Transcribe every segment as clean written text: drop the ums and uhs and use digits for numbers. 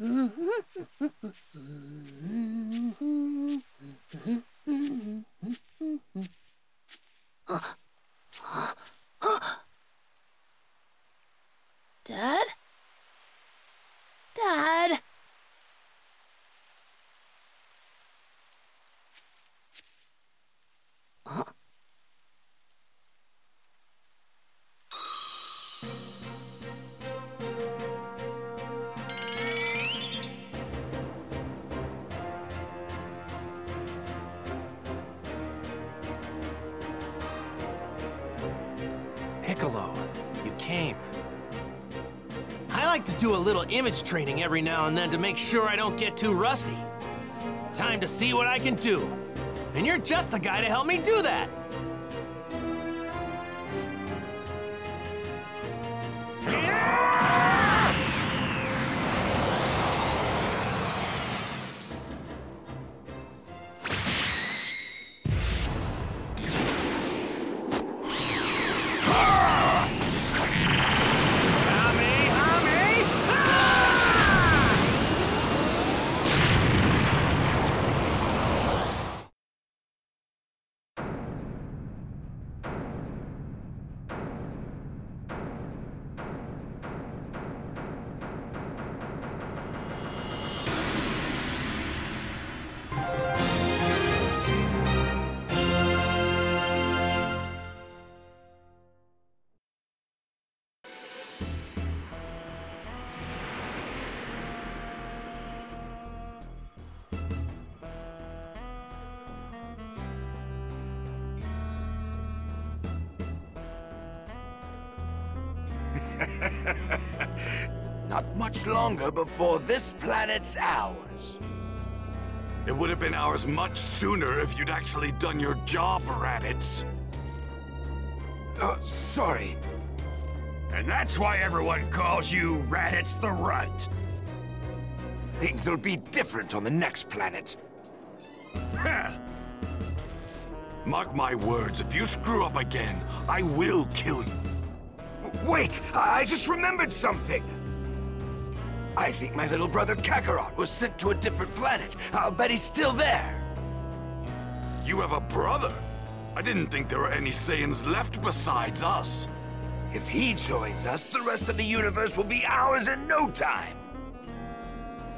Dad? Dad? Piccolo, you came. I like to do a little image training every now and then to make sure I don't get too rusty. Time to see what I can do. And you're just the guy to help me do that. Not much longer before this planet's ours. It would have been ours much sooner if you'd actually done your job, Raditz. Sorry. And that's why everyone calls you Raditz the Runt. Things will be different on the next planet. Mark my words, if you screw up again, I will kill you. Wait, I just remembered something! I think my little brother Kakarot was sent to a different planet. I'll bet he's still there. You have a brother? I didn't think there were any Saiyans left besides us. If he joins us, the rest of the universe will be ours in no time.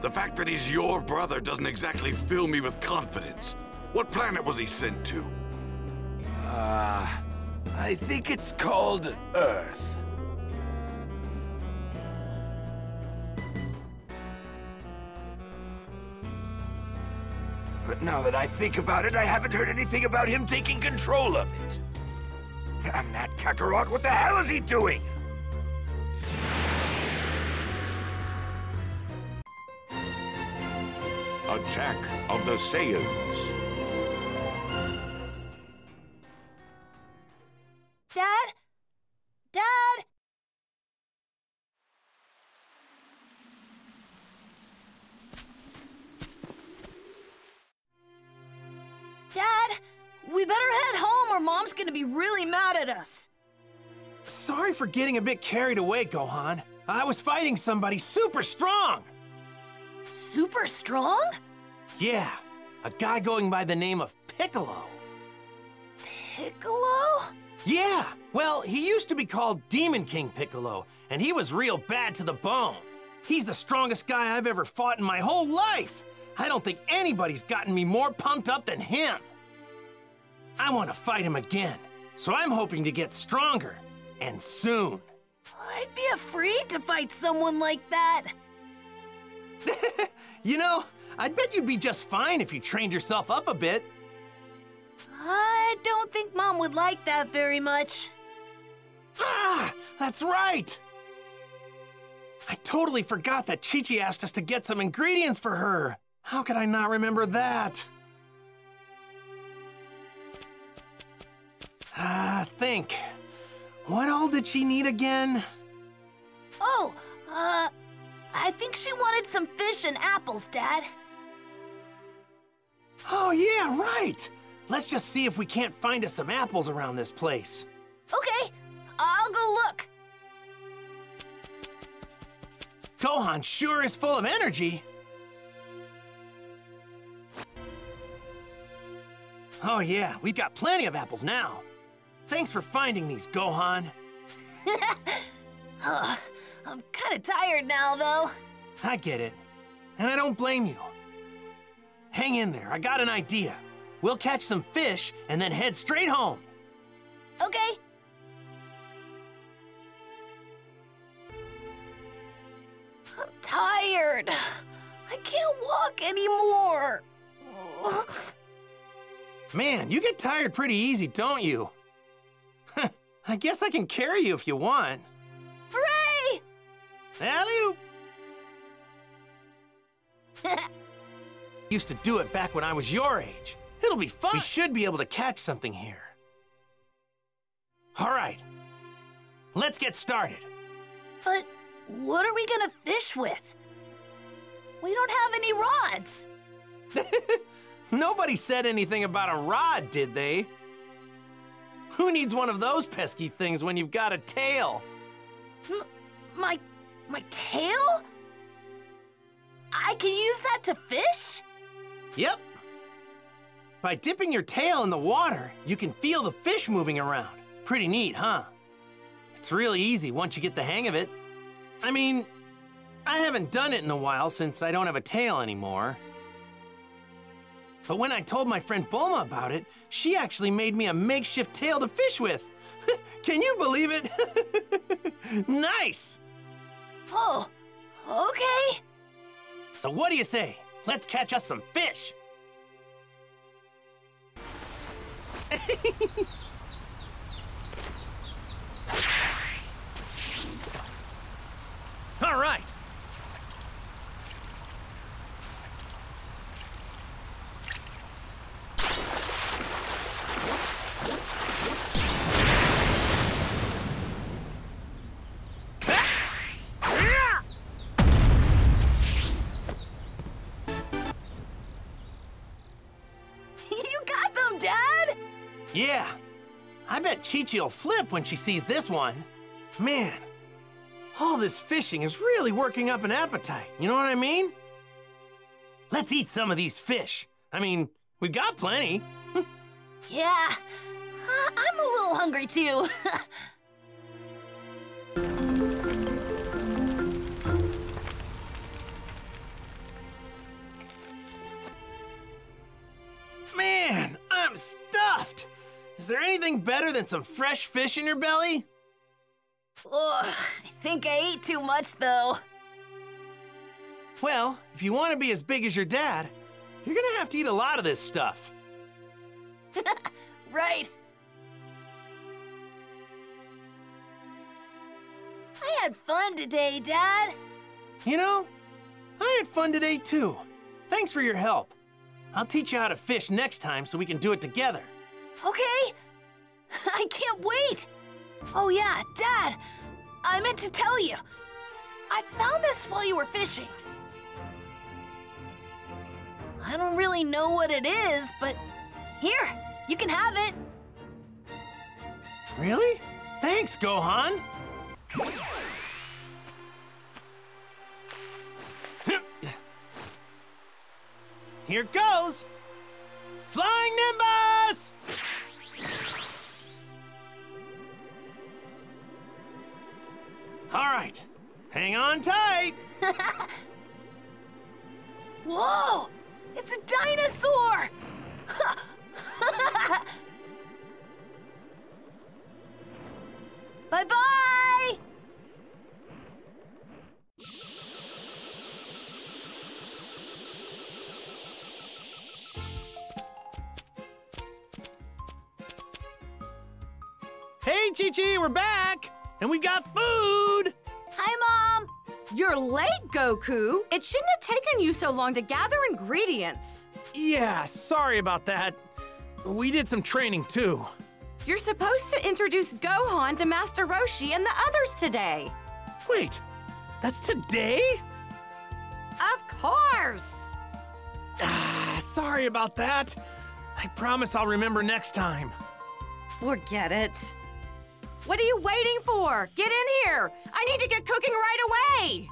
The fact that he's your brother doesn't exactly fill me with confidence. What planet was he sent to? I think it's called Earth. But now that I think about it, I haven't heard anything about him taking control of it. Damn that Kakarot, what the hell is he doing? Attack of the Saiyans. Mom's gonna be really mad at us. Sorry for getting a bit carried away, Gohan. I was fighting somebody super strong. Super strong? Yeah, a guy going by the name of Piccolo. Piccolo? Yeah, well, he used to be called Demon King Piccolo, and he was real bad to the bone. He's the strongest guy I've ever fought in my whole life. I don't think anybody's gotten me more pumped up than him. I want to fight him again, so I'm hoping to get stronger, and soon. I'd be afraid to fight someone like that. You know, I'd bet you'd be just fine if you trained yourself up a bit. I don't think Mom would like that very much. Ah, that's right! I totally forgot that Chi-Chi asked us to get some ingredients for her. How could I not remember that? Think. What all did she need again? Oh, I think she wanted some fish and apples, Dad. Oh, yeah, right! Let's just see if we can't find us some apples around this place. Okay, I'll go look. Gohan sure is full of energy. Oh yeah, we've got plenty of apples now. Thanks for finding these, Gohan. I'm kind of tired now, though. I get it. And I don't blame you. Hang in there, I got an idea. We'll catch some fish and then head straight home. Okay. I'm tired. I can't walk anymore. Man, you get tired pretty easy, don't you? I guess I can carry you if you want. Hooray! Alley-oop! Used to do it back when I was your age. It'll be fun. We should be able to catch something here. All right, let's get started. But what are we gonna fish with? We don't have any rods. Nobody said anything about a rod, did they? Who needs one of those pesky things when you've got a tail? My tail? I can use that to fish? Yep. By dipping your tail in the water, you can feel the fish moving around. Pretty neat, huh? It's really easy once you get the hang of it. I mean, I haven't done it in a while since I don't have a tail anymore. But when I told my friend Bulma about it, she actually made me a makeshift tail to fish with. Can you believe it? Nice! Oh, okay. So what do you say? Let's catch us some fish. All right. Yeah, I bet Chi-Chi will flip when she sees this one. Man, all this fishing is really working up an appetite, you know what I mean? Let's eat some of these fish. I mean, we've got plenty. Yeah, I'm a little hungry too. Man, I'm stuffed. Is there anything better than some fresh fish in your belly? Ugh, I think I ate too much, though. Well, if you want to be as big as your dad, you're gonna have to eat a lot of this stuff. Right. I had fun today, Dad. You know, I had fun today, too. Thanks for your help. I'll teach you how to fish next time so we can do it together. Okay, I can't wait. Oh yeah, Dad, I meant to tell you. I found this while you were fishing. I don't really know what it is, but here, you can have it. Really? Thanks, Gohan. Here goes. Flying Nimbus! All right, hang on tight. Whoa, it's a dinosaur! Bye-bye! Hey, Chi-Chi, we're back, and we've got food! Hi, Mom! You're late, Goku. It shouldn't have taken you so long to gather ingredients. Yeah, sorry about that. We did some training, too. You're supposed to introduce Gohan to Master Roshi and the others today. Wait, that's today? Of course! Sorry about that. I promise I'll remember next time. Forget it. What are you waiting for? Get in here! I need to get cooking right away!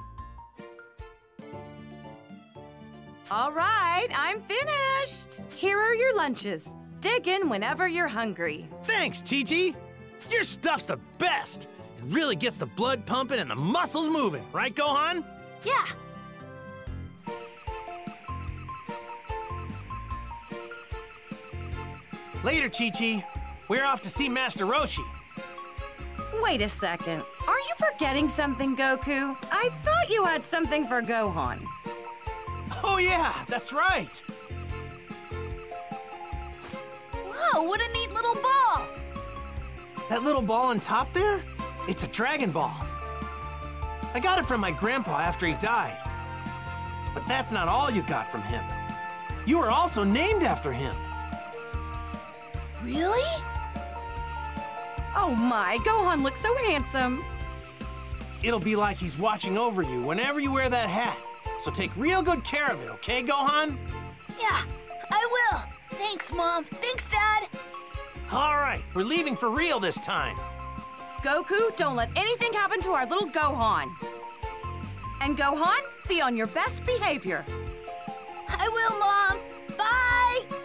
All right, I'm finished. Here are your lunches. Dig in whenever you're hungry. Thanks, Chi-Chi. Your stuff's the best. It really gets the blood pumping and the muscles moving. Right, Gohan? Yeah. Later, Chi-Chi. We're off to see Master Roshi. Wait a second. Are you forgetting something, Goku? I thought you had something for Gohan. Oh, yeah, that's right. Whoa, what a neat little ball. That little ball on top there? It's a Dragon Ball. I got it from my grandpa after he died. But that's not all you got from him. You were also named after him. Really? Oh my, Gohan looks so handsome. It'll be like he's watching over you whenever you wear that hat. So take real good care of it, okay, Gohan? Yeah, I will. Thanks, Mom. Thanks, Dad. All right, we're leaving for real this time. Goku, don't let anything happen to our little Gohan. And Gohan, be on your best behavior. I will, Mom. Bye!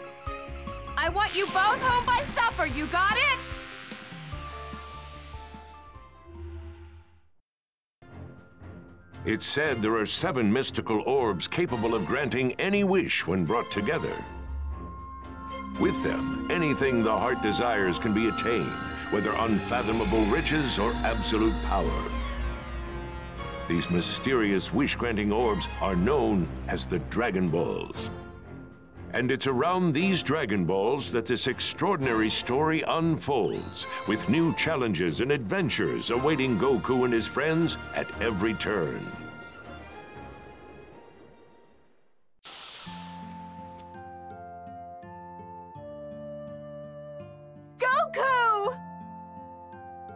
I want you both home by supper, you got it? It's said there are 7 mystical orbs capable of granting any wish when brought together. With them, anything the heart desires can be attained, whether unfathomable riches or absolute power. These mysterious wish-granting orbs are known as the Dragon Balls. And it's around these Dragon Balls that this extraordinary story unfolds, with new challenges and adventures awaiting Goku and his friends at every turn. Goku!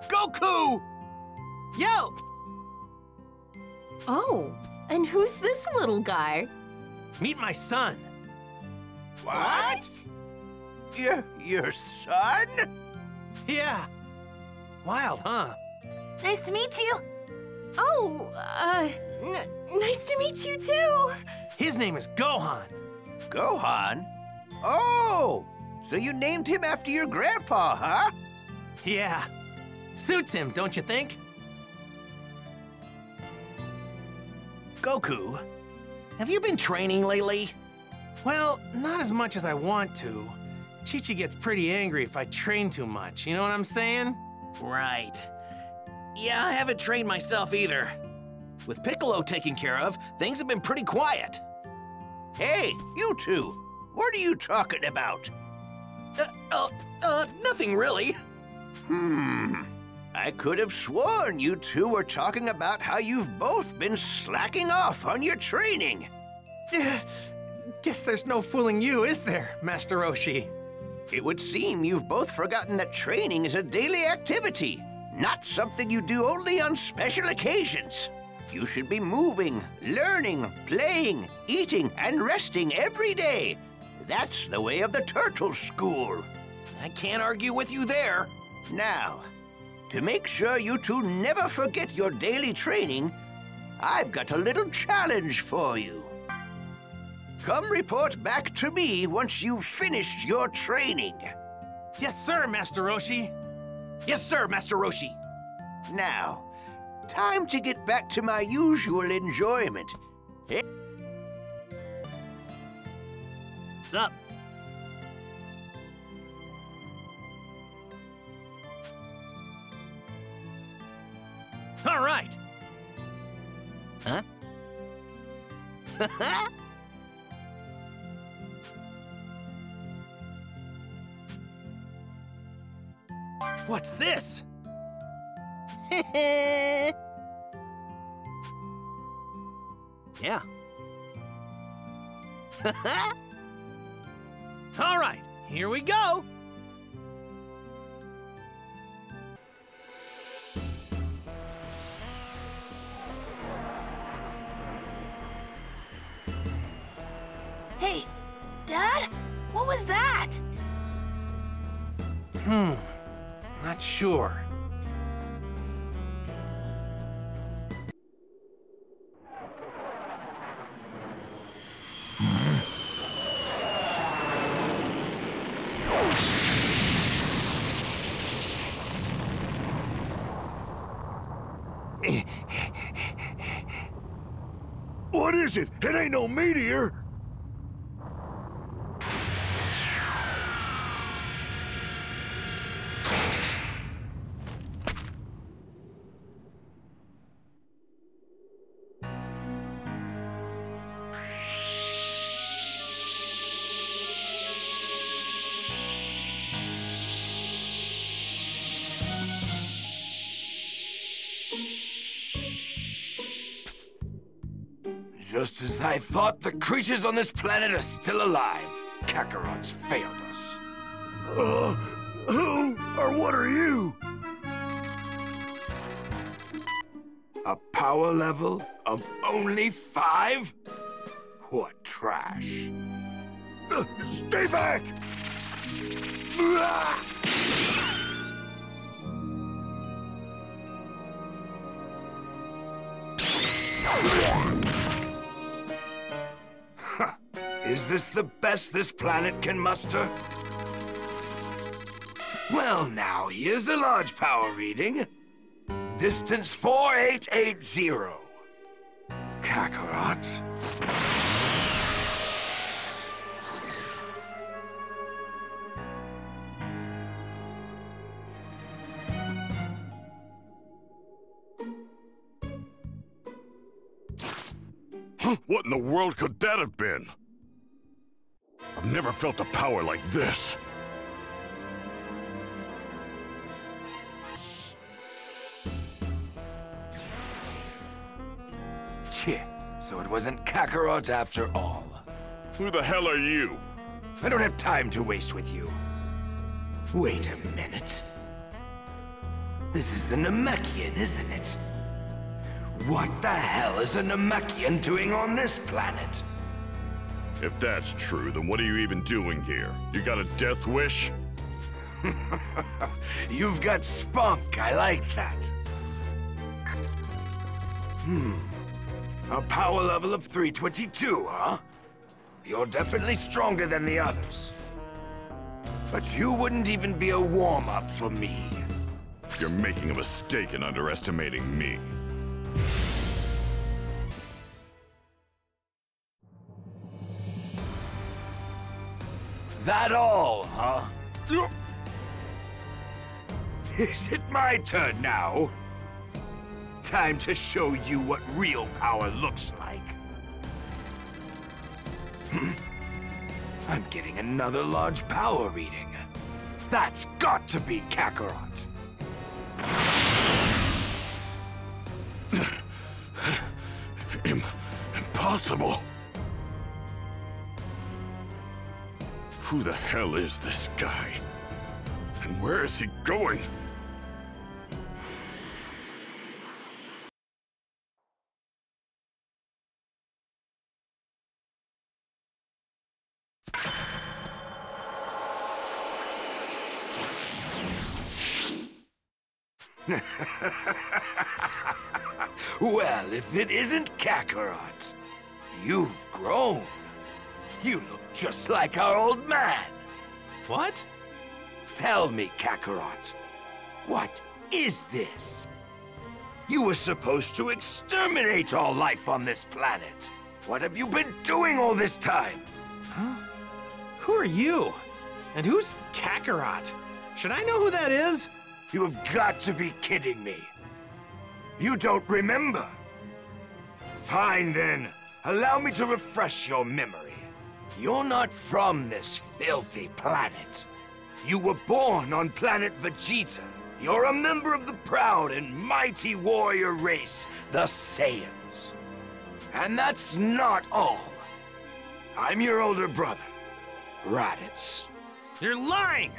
Goku! Yo! Oh, and who's this little guy? Meet my son. What? Your son? Yeah. Wild, huh? Nice to meet you. Oh, nice to meet you too. His name is Gohan. Gohan? Oh, so you named him after your grandpa, huh? Yeah. Suits him, don't you think? Goku, have you been training lately? Well, not as much as I want to. Chi-Chi gets pretty angry if I train too much, you know what I'm saying? Right. Yeah, I haven't trained myself either. With Piccolo taken care of, things have been pretty quiet. Hey, you two, what are you talking about? Nothing really. I could have sworn you two were talking about how you've both been slacking off on your training. Guess there's no fooling you, is there, Master Roshi? It would seem you've both forgotten that training is a daily activity, not something you do only on special occasions. You should be moving, learning, playing, eating, and resting every day. That's the way of the Turtle School. I can't argue with you there. Now, to make sure you two never forget your daily training, I've got a little challenge for you. Come report back to me once you've finished your training. Yes, sir, Master Roshi. Yes, sir, Master Roshi. Now, time to get back to my usual enjoyment. Hey. What's up? All right. Huh? Ha-ha! What's this? Yeah. All right, here we go. Hey, Dad, what was that? Not sure. What is it? It ain't no meteor! Just as I thought, the creatures on this planet are still alive. Kakarot's failed us. Who or what are you? A power level of only 5? What trash. Stay back! Is this the best this planet can muster? Well now, here's a large power reading. Distance 4880. Kakarot. What in the world could that have been? I've never felt a power like this. So it wasn't Kakarot after all. Who the hell are you? I don't have time to waste with you. Wait a minute. This is a Namekian, isn't it? What the hell is a Namekian doing on this planet? If that's true, then what are you even doing here? You got a death wish? You've got spunk, I like that. A power level of 322, huh? You're definitely stronger than the others. But you wouldn't even be a warm-up for me. You're making a mistake in underestimating me. That all, huh? Is it my turn now? Time to show you what real power looks like. I'm getting another large power reading. That's got to be Kakarot. Impossible. Who the hell is this guy? And where is he going? Well, if it isn't Kakarot, you've grown. You look just like our old man. What? Tell me, Kakarot, what is this? You were supposed to exterminate all life on this planet. What have you been doing all this time? Huh? Who are you? And who's Kakarot? Should I know who that is? You have got to be kidding me. You don't remember. Fine then, allow me to refresh your memory. You're not from this filthy planet. You were born on Planet Vegeta. You're a member of the proud and mighty warrior race, the Saiyans. And that's not all. I'm your older brother, Raditz. You're lying!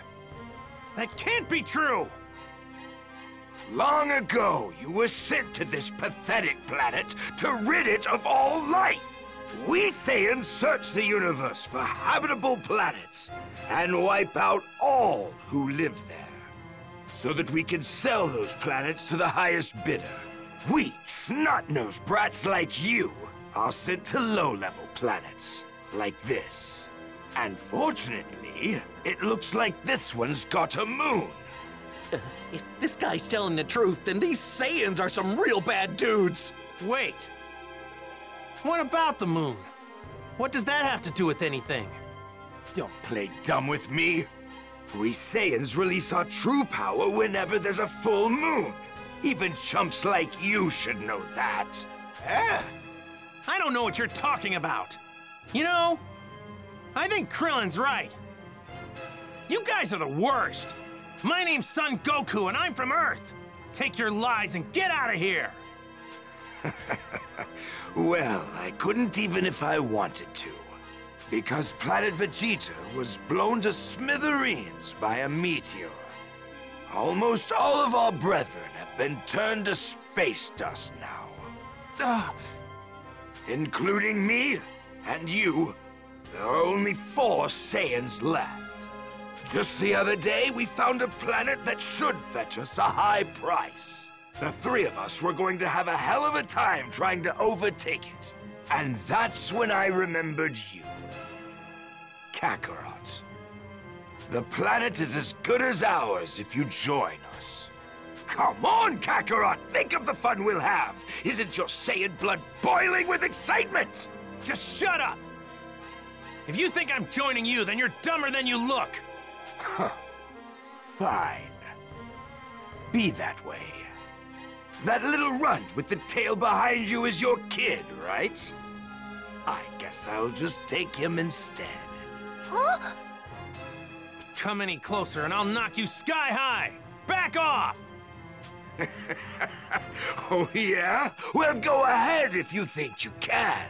That can't be true! Long ago, you were sent to this pathetic planet to rid it of all life. We Saiyans search the universe for habitable planets and wipe out all who live there so that we can sell those planets to the highest bidder. Weak, snot-nosed brats like you are sent to low-level planets like this. And fortunately, it looks like this one's got a moon. If this guy's telling the truth, then these Saiyans are some real bad dudes. Wait. What about the moon? What does that have to do with anything? Don't play dumb with me. We Saiyans release our true power whenever there's a full moon. Even chumps like you should know that. Eh? I don't know what you're talking about. You know, I think Krillin's right. You guys are the worst. My name's Son Goku, and I'm from Earth. Take your lies and get out of here. Well, I couldn't even if I wanted to. Because Planet Vegeta was blown to smithereens by a meteor. Almost all of our brethren have been turned to space dust now. Including me and you. There are only 4 Saiyans left. Just the other day, we found a planet that should fetch us a high price. The 3 of us were going to have a hell of a time trying to overtake it. And that's when I remembered you. Kakarot. The planet is as good as ours if you join us. Come on, Kakarot! Think of the fun we'll have! Isn't your Saiyan blood boiling with excitement? Just shut up! If you think I'm joining you, then you're dumber than you look! Huh. Fine. Be that way. That little runt with the tail behind you is your kid, right? I guess I'll just take him instead. Huh? Come any closer and I'll knock you sky high! Back off! Oh, yeah? Well, go ahead if you think you can.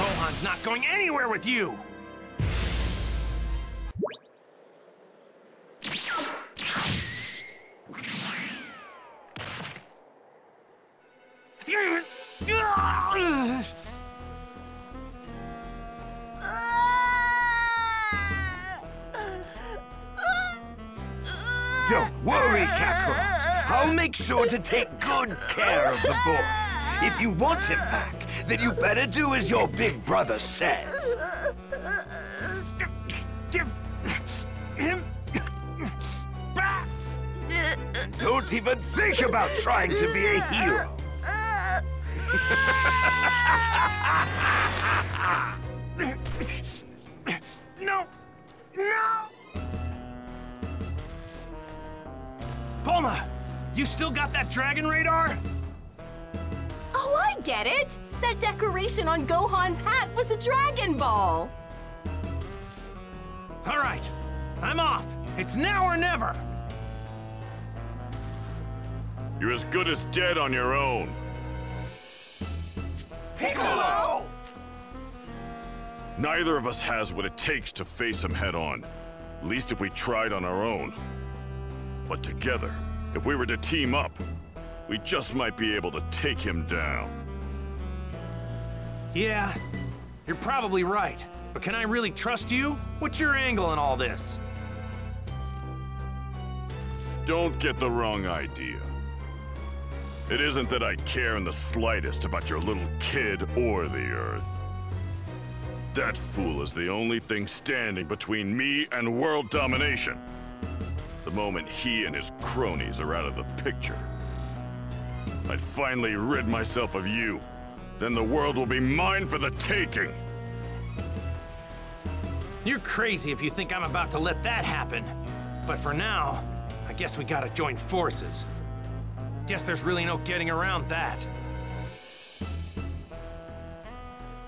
Gohan's not going anywhere with you! Don't worry, Kakarot. I'll make sure to take good care of the boy. If you want him back, then you better do as your big brother says. Give him back! Don't even think about trying to be a hero. No! No! Bulma, you still got that dragon radar? Oh, I get it! That decoration on Gohan's hat was a Dragon Ball! All right, I'm off! It's now or never! You're as good as dead on your own! Piccolo! Neither of us has what it takes to face him head-on. At least if we tried on our own. But together, if we were to team up, we just might be able to take him down. Yeah, you're probably right. But can I really trust you? What's your angle on all this? Don't get the wrong idea. It isn't that I care in the slightest about your little kid or the Earth. That fool is the only thing standing between me and world domination. The moment he and his cronies are out of the picture, I'd finally rid myself of you. Then the world will be mine for the taking. You're crazy if you think I'm about to let that happen. But for now, I guess we gotta join forces. Guess there's really no getting around that.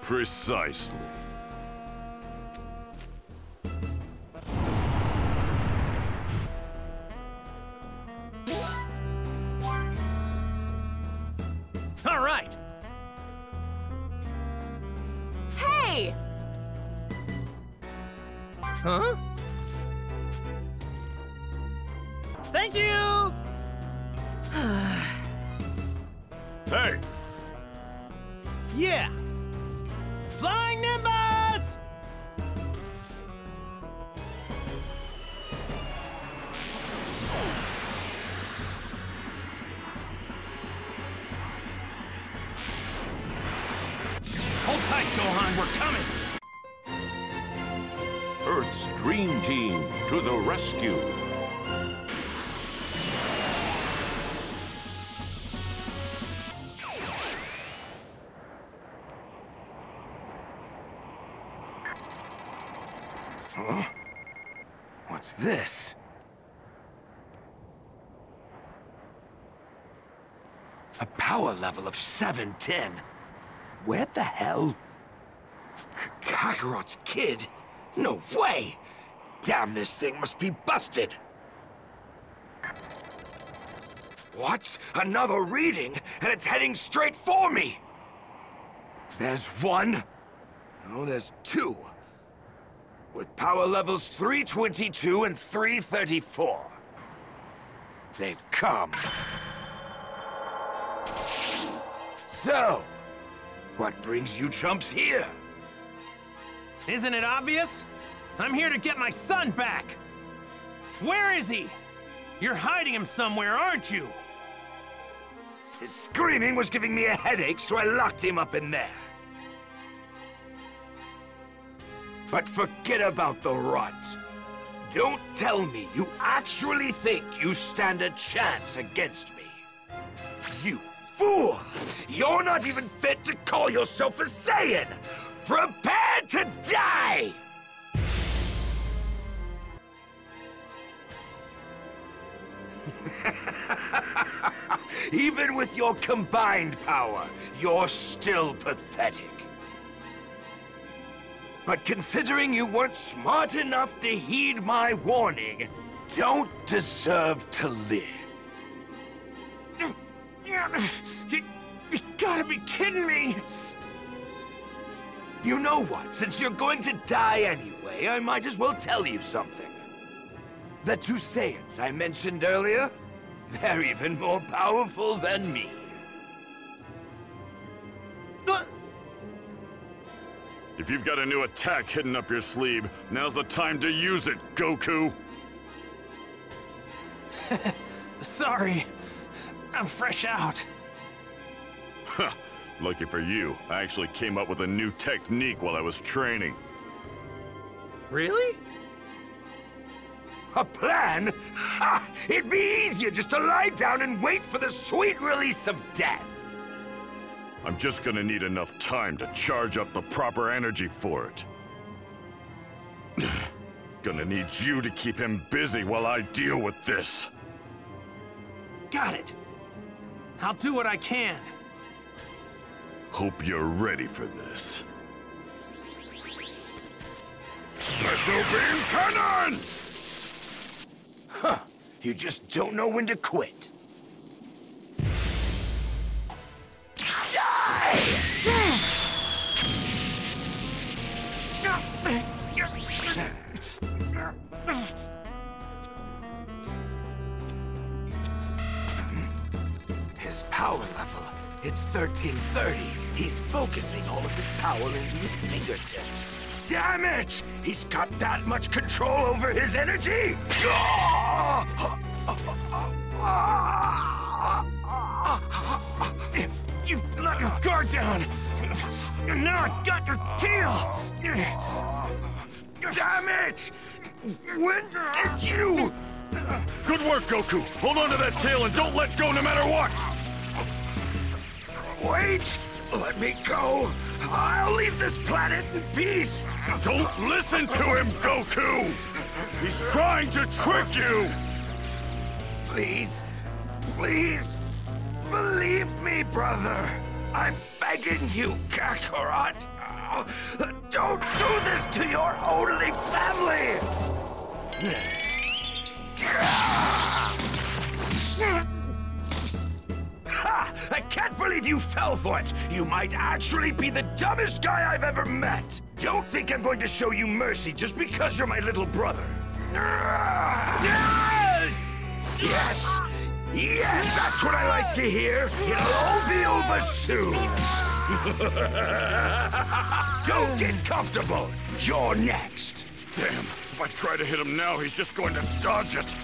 Precisely. Huh? Thank you! Hey! Yeah! Flying Nimbus! Hold tight, Gohan, we're coming! Earth's Dream Team to the rescue. Huh? What's this? A power level of 710. Where the hell? Kakarot's kid? No way! Damn, this thing must be busted! What? Another reading? And it's heading straight for me! There's one? No, there's two. With power levels 322 and 334. They've come. So, what brings you chumps here? Isn't it obvious? I'm here to get my son back! Where is he? You're hiding him somewhere, aren't you? His screaming was giving me a headache, so I locked him up in there. But forget about the rot. Don't tell me you actually think you stand a chance against me. You fool! You're not even fit to call yourself a Saiyan! Prepare to die! Even with your combined power, you're still pathetic. But considering you weren't smart enough to heed my warning, don't deserve to live. You gotta be kidding me! You know what? Since you're going to die anyway, I might as well tell you something. The two Saiyans I mentioned earlier, they're even more powerful than me. If you've got a new attack hidden up your sleeve, now's the time to use it, Goku! Sorry. I'm fresh out. Huh. Lucky for you, I actually came up with a new technique while I was training. Really? A plan? Ha! It'd be easier just to lie down and wait for the sweet release of death. I'm just gonna need enough time to charge up the proper energy for it. Gonna need you to keep him busy while I deal with this. Got it. I'll do what I can. Hope you're ready for this. Special Beam Cannon! Huh. You just don't know when to quit. Die! His power level, it's 1330. He's focusing all of his power into his fingertips. Damn it! He's got that much control over his energy? You let your guard down! And now I've got your tail! Damn it! When did you? Good work, Goku! Hold on to that tail and don't let go no matter what! Wait! Let me go! I'll leave this planet in peace! Don't listen to him, Goku! He's trying to trick you! Please, please, believe me, brother! I'm begging you, Kakarot! Don't do this to your only family! Ha! I can't believe you fell for it! You might actually be the dumbest guy I've ever met! Don't think I'm going to show you mercy just because you're my little brother! Yes! Yes, that's what I like to hear! It'll all be over soon! Don't get comfortable! You're next! Damn, if I try to hit him now, he's just going to dodge it!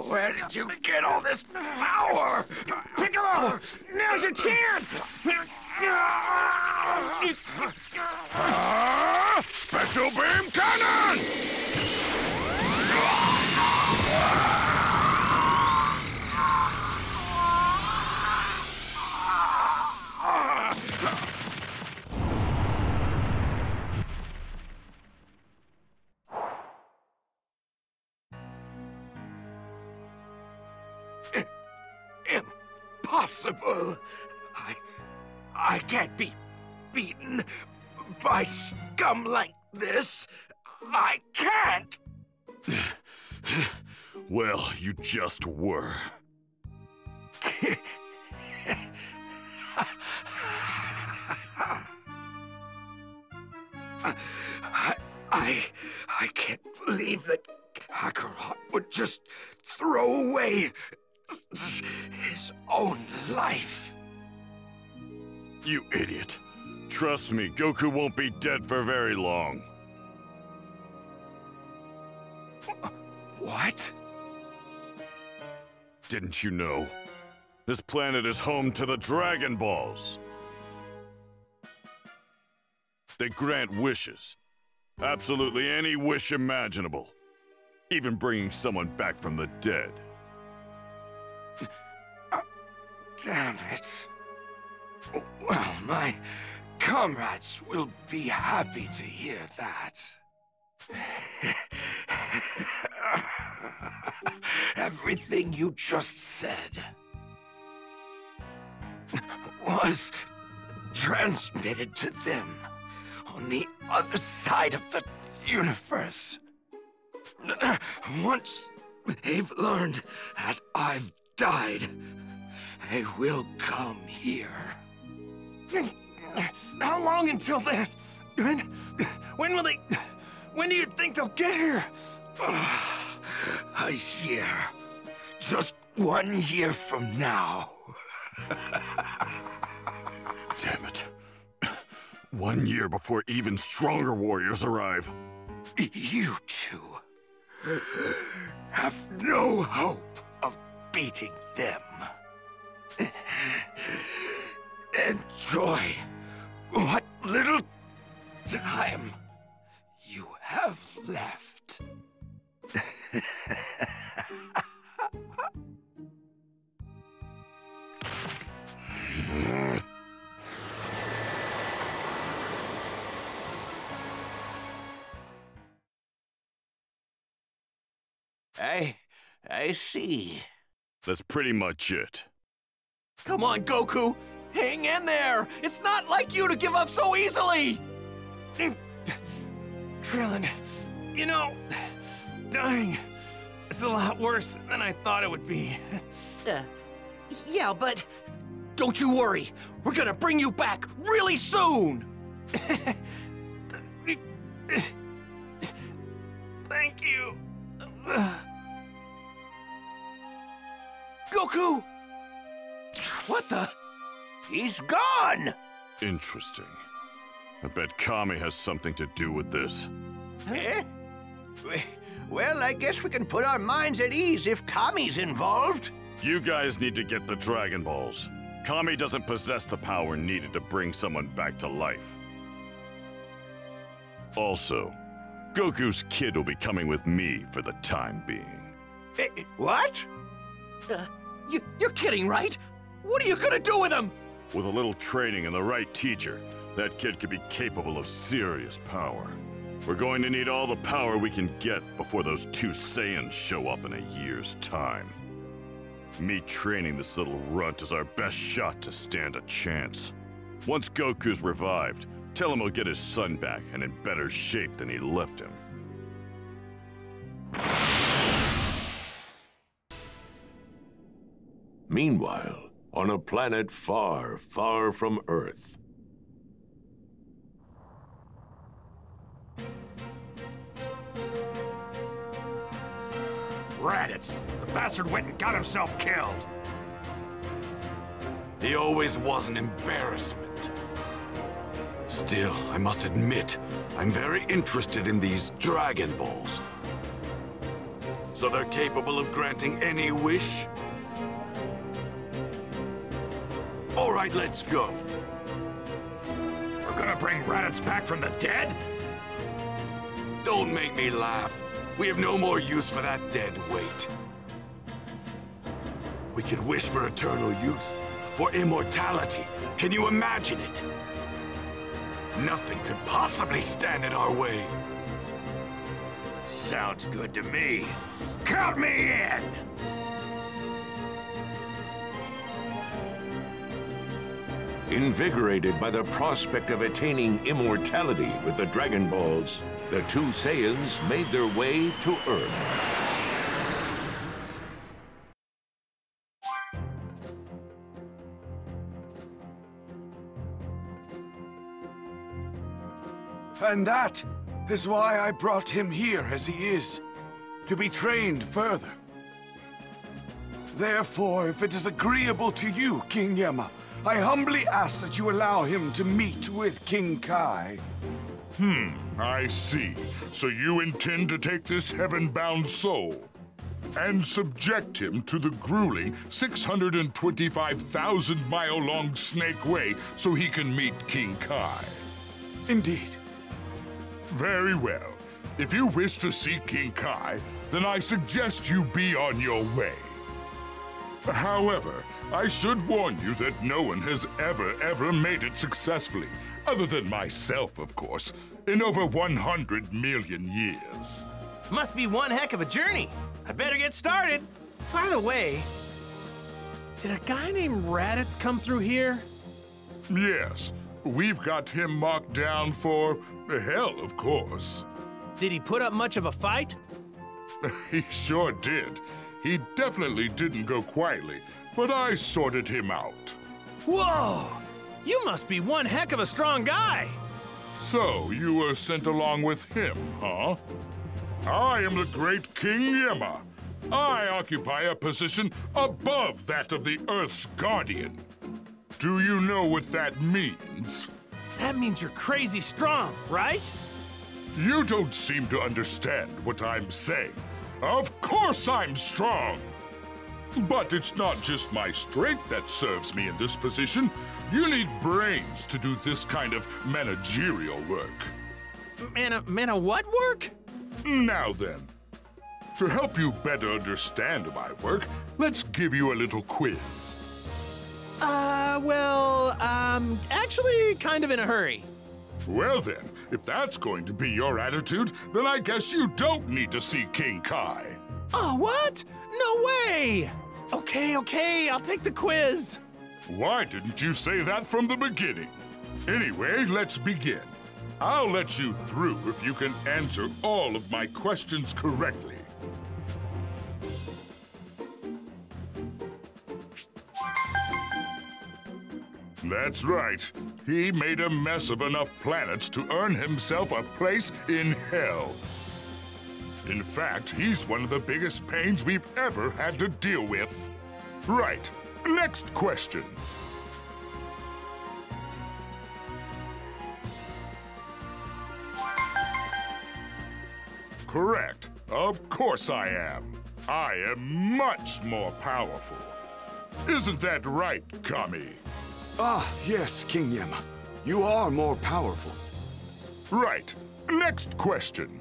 Where did you get all this power? Piccolo, now's your chance! Special beam cannon! Impossible! I can't be beaten by scum like this. I can't! Well, you just were. I can't believe that Kakarot would just throw away his own life. You idiot. Trust me, Goku won't be dead for very long. What? Didn't you know? This planet is home to the Dragon Balls. They grant wishes. Absolutely any wish imaginable. Even bringing someone back from the dead. Damn it. Well, my comrades will be happy to hear that. Everything you just said was transmitted to them on the other side of the universe. Once they've learned that I've died, they will come here. How long until then? When will they... When do you think they'll get here? A year. Just 1 year from now. Damn it. 1 year before even stronger warriors arrive. You two have no hope of beating them. Enjoy what little time you have left. I see. That's pretty much it. Come on, Goku! Hang in there! It's not like you to give up so easily! Krillin, you know, dying is a lot worse than I thought it would be. Yeah, but don't you worry. We're gonna bring you back really soon! Thank you. Goku! What the? He's gone! Interesting. I bet Kami has something to do with this. Eh? Well, I guess we can put our minds at ease if Kami's involved. You guys need to get the Dragon Balls. Kami doesn't possess the power needed to bring someone back to life. Also, Goku's kid will be coming with me for the time being. What? You're kidding, right? What are you gonna do with him? With a little training and the right teacher, that kid could be capable of serious power. We're going to need all the power we can get before those two Saiyans show up in a year's time. Me training this little runt is our best shot to stand a chance. Once Goku's revived, tell him he'll get his son back and in better shape than he left him. Meanwhile, on a planet far, far from Earth. Raditz! The bastard went and got himself killed! He always was an embarrassment. Still, I must admit, I'm very interested in these Dragon Balls. So they're capable of granting any wish? All right, let's go. We're gonna bring Raditz back from the dead? Don't make me laugh. We have no more use for that dead weight. We can wish for eternal youth, for immortality. Can you imagine it? Nothing could possibly stand in our way. Sounds good to me. Count me in! Invigorated by the prospect of attaining immortality with the Dragon Balls, the two Saiyans made their way to Earth. And that is why I brought him here as he is, to be trained further. Therefore, if it is agreeable to you, King Yemma, I humbly ask that you allow him to meet with King Kai. I see. So you intend to take this heaven-bound soul and subject him to the grueling 625,000-mile-long Snake Way so he can meet King Kai. Indeed. Very well. If you wish to see King Kai, then I suggest you be on your way. However, I should warn you that no one has ever made it successfully, other than myself, of course, in over 100 million years. Must be one heck of a journey. I better get started. By the way, did a guy named Raditz come through here? Yes. We've got him marked down for hell, of course. Did he put up much of a fight? He sure did. He definitely didn't go quietly, but I sorted him out. Whoa! You must be one heck of a strong guy! So, you were sent along with him, huh? I am the great King Yemma. I occupy a position above that of the Earth's Guardian. Do you know what that means? That means you're crazy strong, right? You don't seem to understand what I'm saying. Of course I'm strong! But it's not just my strength that serves me in this position. You need brains to do this kind of managerial work. Mana what work? Now then, to help you better understand my work, let's give you a little quiz. Well, actually kind of in a hurry. Well then, if that's going to be your attitude, then I guess you don't need to see King Kai. Oh, what? No way! Okay, I'll take the quiz. Why didn't you say that from the beginning? Anyway, let's begin. I'll let you through if you can answer all of my questions correctly. That's right. He made a mess of enough planets to earn himself a place in hell. In fact, he's one of the biggest pains we've ever had to deal with. Right. Next question. Correct. Of course I am. I am much more powerful. Isn't that right, Kami? Ah, yes, King Yemma. You are more powerful. Right. Next question.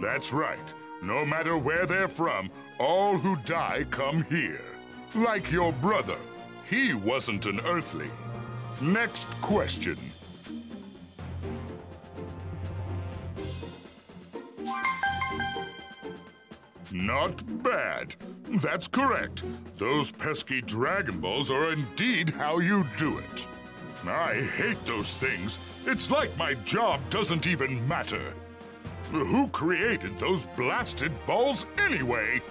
That's right. No matter where they're from, all who die come here. Like your brother. He wasn't an Earthling. Next question. Not bad. That's correct. Those pesky Dragon Balls are indeed how you do it. I hate those things. It's like my job doesn't even matter. Who created those blasted balls anyway?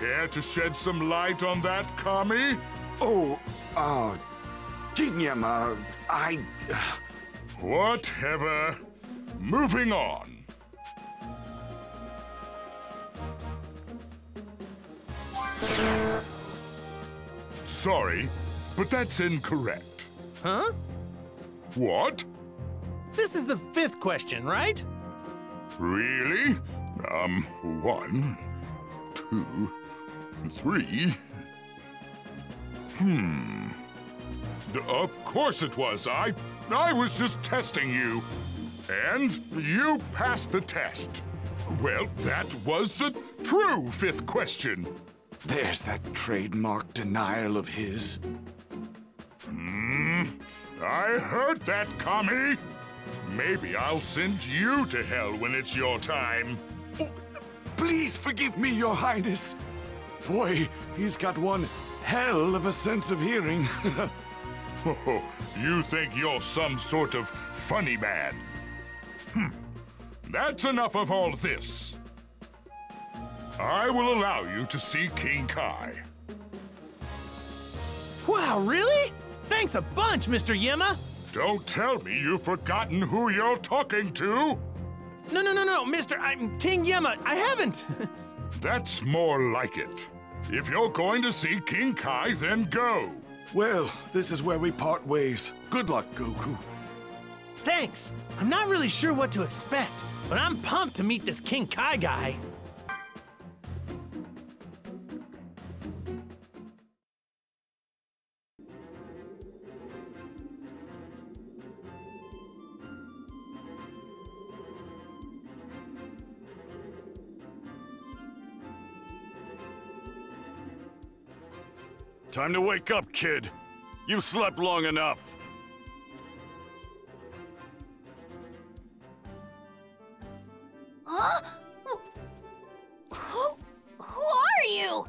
Care to shed some light on that, Kami? King Yemma, Whatever. Moving on. sorry, but that's incorrect. Huh? What? This is the fifth question, right? Really? 1, 2, 3. Of course it was. I was just testing you. And you passed the test. Well, that was the true fifth question. There's that trademark denial of his. I heard that, Kami. Maybe I'll send you to hell when it's your time. Oh, please forgive me, Your Highness. Boy, he's got one hell of a sense of hearing. Oh, you think you're some sort of funny man? That's enough of all this. I will allow you to see King Kai. Wow, really? Thanks a bunch, Mr. Yemma. Don't tell me you've forgotten who you're talking to. No, Mr. I'm King Yemma. I haven't. That's more like it. If you're going to see King Kai, then go. Well, this is where we part ways. Good luck, Goku. Thanks. I'm not really sure what to expect, but I'm pumped to meet this King Kai guy. Time to wake up, kid. You've slept long enough. Huh? Who are you?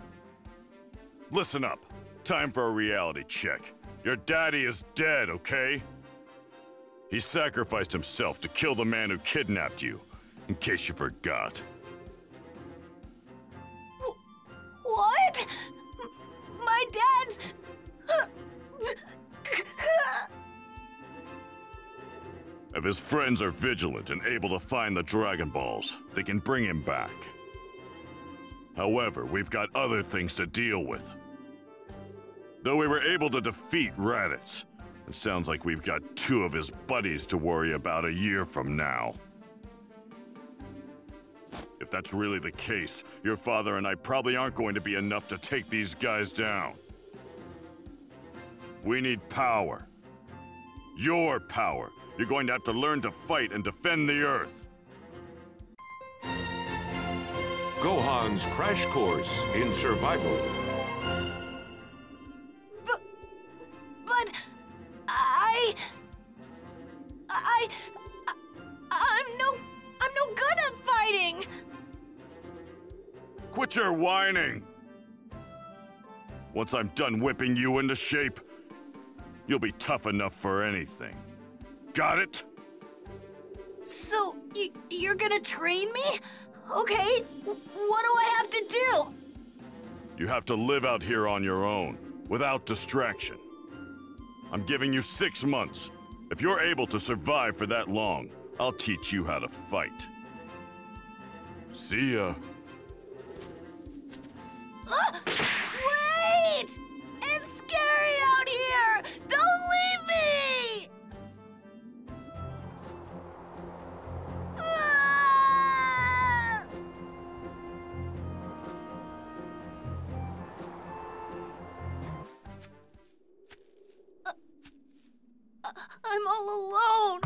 Listen up. Time for a reality check. Your daddy is dead, okay? He sacrificed himself to kill the man who kidnapped you, in case you forgot. What? My dad's... If his friends are vigilant and able to find the Dragon Balls, they can bring him back. However, we've got other things to deal with. Though we were able to defeat Raditz, it sounds like we've got 2 of his buddies to worry about a year from now. If that's really the case, your father and I probably aren't going to be enough to take these guys down. We need power. Your power. You're going to have to learn to fight and defend the Earth. Gohan's Crash Course in Survival. But I'm no good at fighting! Quit your whining! Once I'm done whipping you into shape, you'll be tough enough for anything. Got it? So, you're gonna train me? Okay, what do I have to do? You have to live out here on your own, without distraction. I'm giving you 6 months. If you're able to survive for that long, I'll teach you how to fight. See ya. Wait! It's scary out here! Don't leave me! I'm all alone.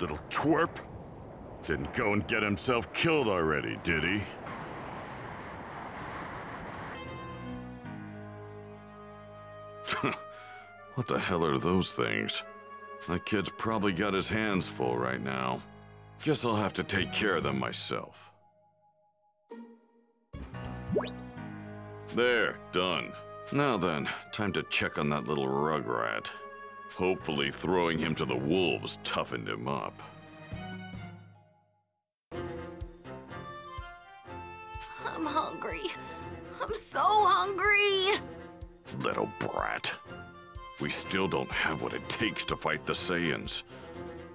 Little twerp. Didn't go and get himself killed already, did he? What the hell are those things? That kid's probably got his hands full right now. Guess I'll have to take care of them myself. There, done. Now then, time to check on that little rugrat. Hopefully throwing him to the wolves toughened him up. I'm hungry. I'm so hungry! Little brat. We still don't have what it takes to fight the Saiyans.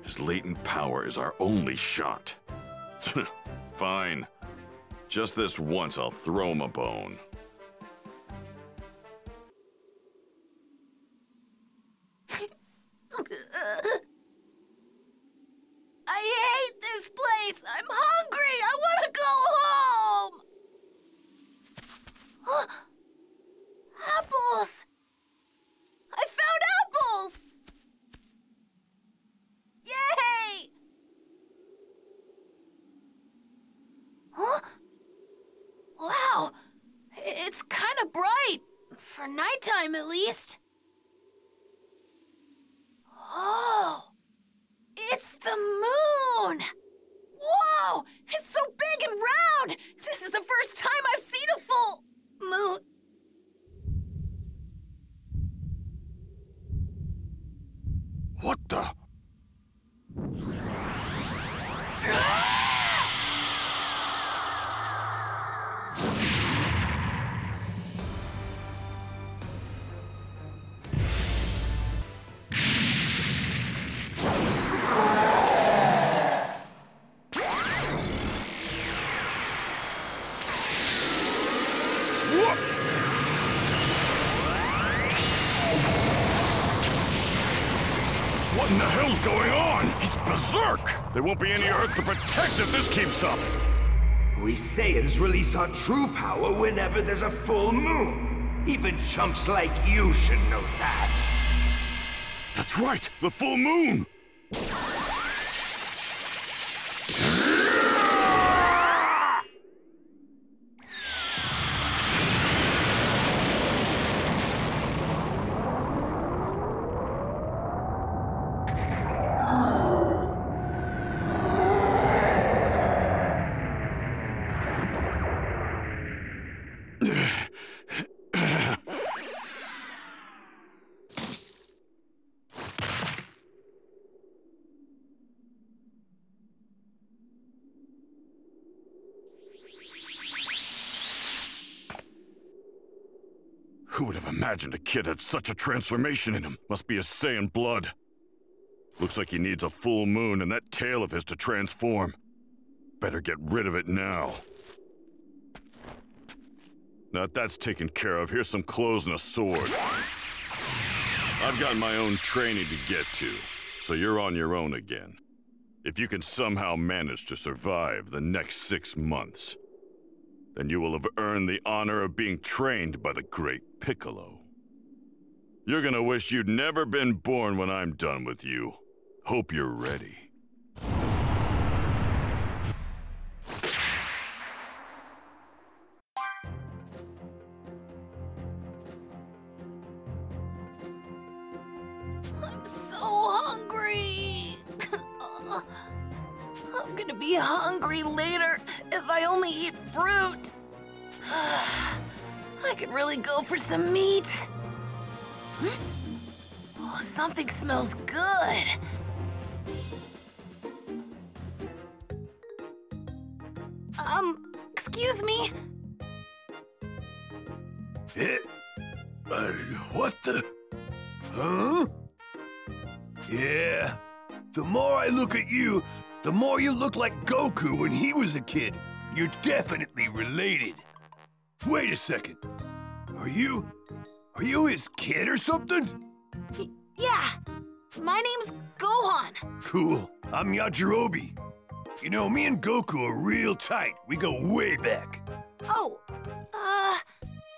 His latent power is our only shot. Fine. Just this once, I'll throw him a bone. I hate this place! I'm hungry! I want to go home! Huh? Apples! I found apples! Yay! Huh? Wow! It's kind of bright. For nighttime, at least. Oh! It's the moon! Whoa! It's so big and round! This is the first time I've seen a full moon. What the? There won't be any Earth to protect if this keeps up! We Saiyans release our true power whenever there's a full moon. Even chumps like you should know that. That's right! The full moon! Who would have imagined a kid had such a transformation in him? Must be his Saiyan blood. Looks like he needs a full moon and that tail of his to transform. Better get rid of it now. Now that that's taken care of, here's some clothes and a sword. I've got my own training to get to, so you're on your own again. If you can somehow manage to survive the next 6 months, then you will have earned the honor of being trained by the great Piccolo. You're gonna wish you'd never been born when I'm done with you. Hope you're ready. I'm so hungry! I'm gonna be hungry later if I only eat fruit. I could really go for some meat. Oh, something smells good. Excuse me? What the? Huh? Yeah. The more I look at you, the more you look like Goku when he was a kid. You're definitely related. Wait a second. Are you his kid or something? Yeah. My name's Gohan. Cool. I'm Yajirobe. You know, me and Goku are real tight. We go way back. Oh,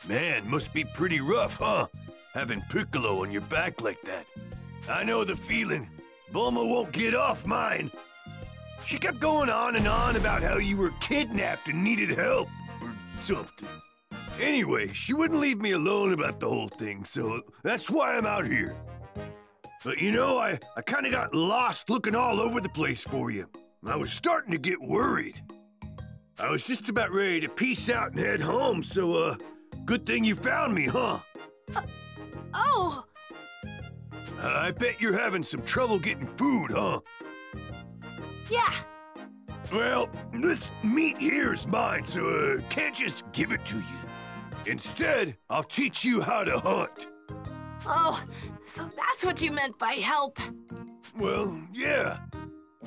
Man, must be pretty rough, huh? Having Piccolo on your back like that. I know the feeling. Bulma won't get off mine. She kept going on and on about how you were kidnapped and needed help, or something. Anyway, she wouldn't leave me alone about the whole thing, so that's why I'm out here. But you know, I kind of got lost looking all over the place for you. I was starting to get worried. I was just about ready to peace out and head home, so, good thing you found me, huh? Oh! I bet you're having some trouble getting food, huh? Yeah! Well, this meat here is mine, so I can't just give it to you. Instead, I'll teach you how to hunt. Oh, so that's what you meant by help. Well, yeah.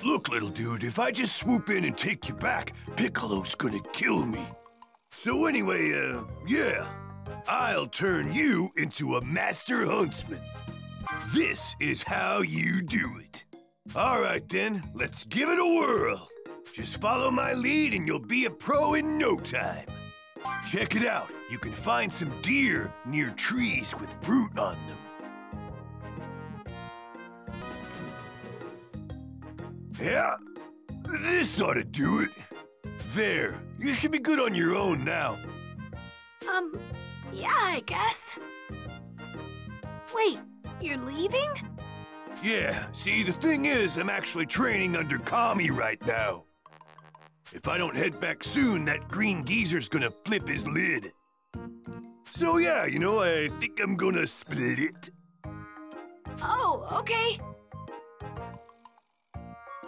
Look, little dude, if I just swoop in and take you back, Piccolo's gonna kill me. So anyway, yeah. I'll turn you into a master huntsman. This is how you do it. All right, then, let's give it a whirl. Just follow my lead and you'll be a pro in no time. Check it out. You can find some deer near trees with fruit on them. Yeah, this ought to do it. There, you should be good on your own now. Yeah, I guess. Wait, you're leaving? Yeah, see, the thing is, I'm actually training under Kami right now. If I don't head back soon, that green geezer's gonna flip his lid. So yeah, you know, I think I'm gonna split it. Oh, okay.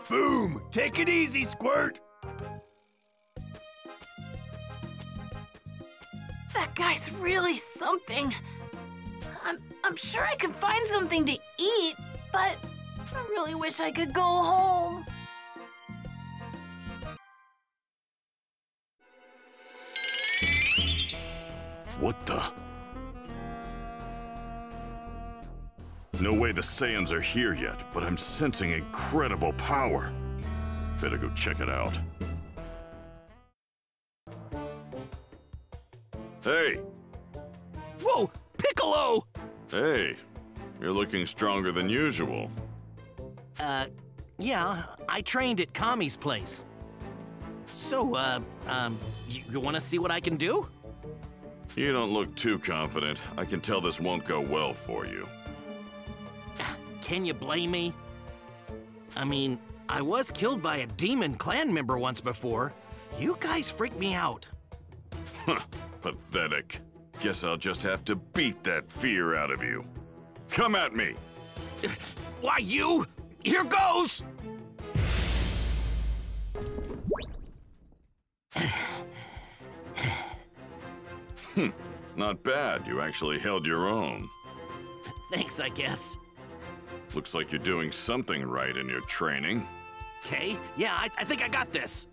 Boom! Take it easy, Squirt! That guy's really something. I'm sure I could find something to eat, but I really wish I could go home. What the? No way the Saiyans are here yet, but I'm sensing incredible power. Better go check it out. Hey! Whoa! Piccolo! Hey, you're looking stronger than usual. Yeah, I trained at Kami's place. So, you wanna see what I can do? You don't look too confident. I can tell this won't go well for you. Can you blame me? I mean, I was killed by a demon clan member once before. You guys freaked me out. Huh, pathetic. Guess I'll just have to beat that fear out of you. Come at me! Why, you? Here goes! Not bad. You actually held your own. Thanks, I guess. Looks like you're doing something right in your training. Okay, yeah, I think I got this.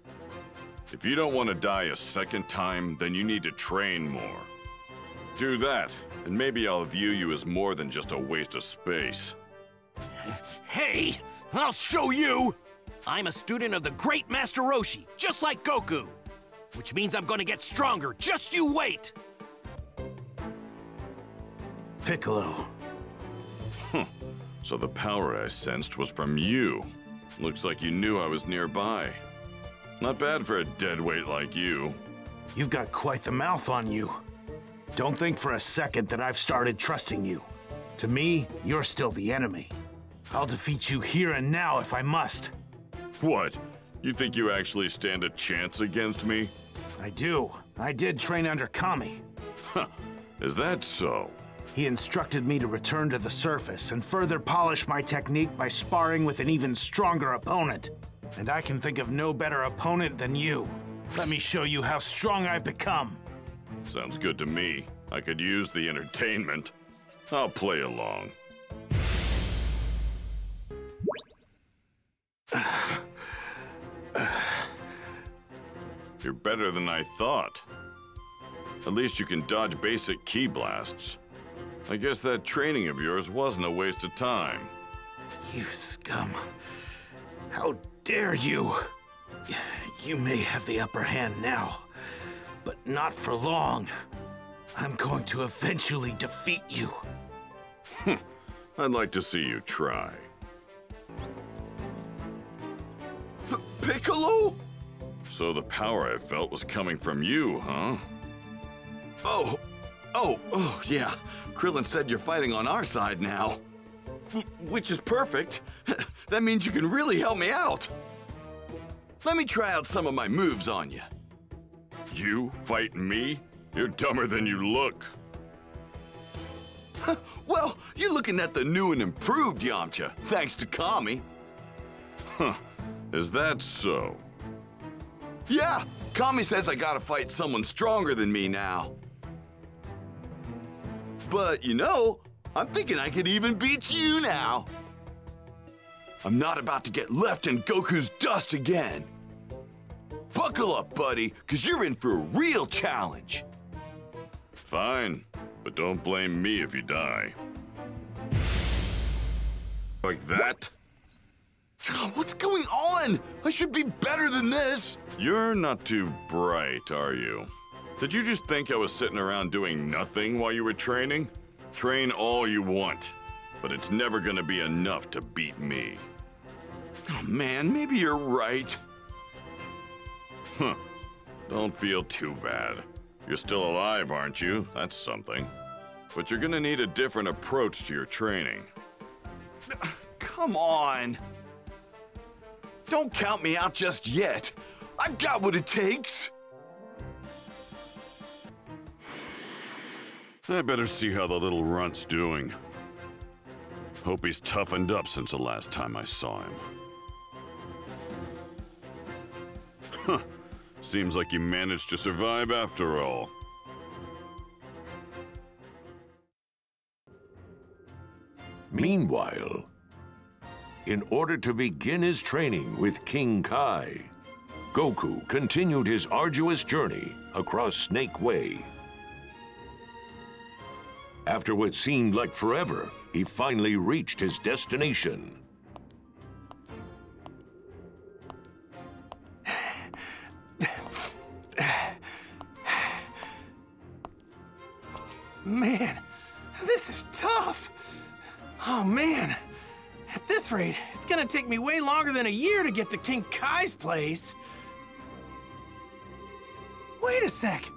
If you don't want to die a second time, then you need to train more. Do that, and maybe I'll view you as more than just a waste of space. Hey, I'll show you! I'm a student of the great Master Roshi, just like Goku. Which means I'm gonna get stronger, just you wait! Piccolo. So the power I sensed was from you. Looks like you knew I was nearby. Not bad for a deadweight like you. You've got quite the mouth on you. Don't think for a second that I've started trusting you. To me, you're still the enemy. I'll defeat you here and now if I must. What? You think you actually stand a chance against me? I do. I did train under Kami. Huh. Is that so? He instructed me to return to the surface and further polish my technique by sparring with an even stronger opponent. And I can think of no better opponent than you. Let me show you how strong I've become. Sounds good to me. I could use the entertainment. I'll play along. You're better than I thought. At least you can dodge basic ki blasts. I guess that training of yours wasn't a waste of time. You scum. How dare you? You may have the upper hand now, but not for long. I'm going to eventually defeat you. I'd like to see you try. Piccolo? So the power I felt was coming from you, huh? Oh, yeah. Krillin said you're fighting on our side now. Which is perfect. That means you can really help me out. Let me try out some of my moves on you. You fight me? You're dumber than you look. Well, you're looking at the new and improved Yamcha, thanks to Kami. Huh, is that so? Yeah, Kami says I gotta fight someone stronger than me now. But, you know, I'm thinking I could even beat you now. I'm not about to get left in Goku's dust again. Buckle up, buddy, because you're in for a real challenge. Fine, but don't blame me if you die. Like that? What? What's going on? I should be better than this. You're not too bright, are you? Did you just think I was sitting around doing nothing while you were training? Train all you want, but it's never gonna be enough to beat me. Oh man, maybe you're right. Huh. Don't feel too bad. You're still alive, aren't you? That's something. But you're gonna need a different approach to your training. Come on. Don't count me out just yet. I've got what it takes. I better see how the little runt's doing. Hope he's toughened up since the last time I saw him. Huh. Seems like you managed to survive after all. Meanwhile, in order to begin his training with King Kai, Goku continued his arduous journey across Snake Way. After what seemed like forever, he finally reached his destination. Man, this is tough. Oh man, at this rate, it's gonna take me way longer than a year to get to King Kai's place. Wait a sec.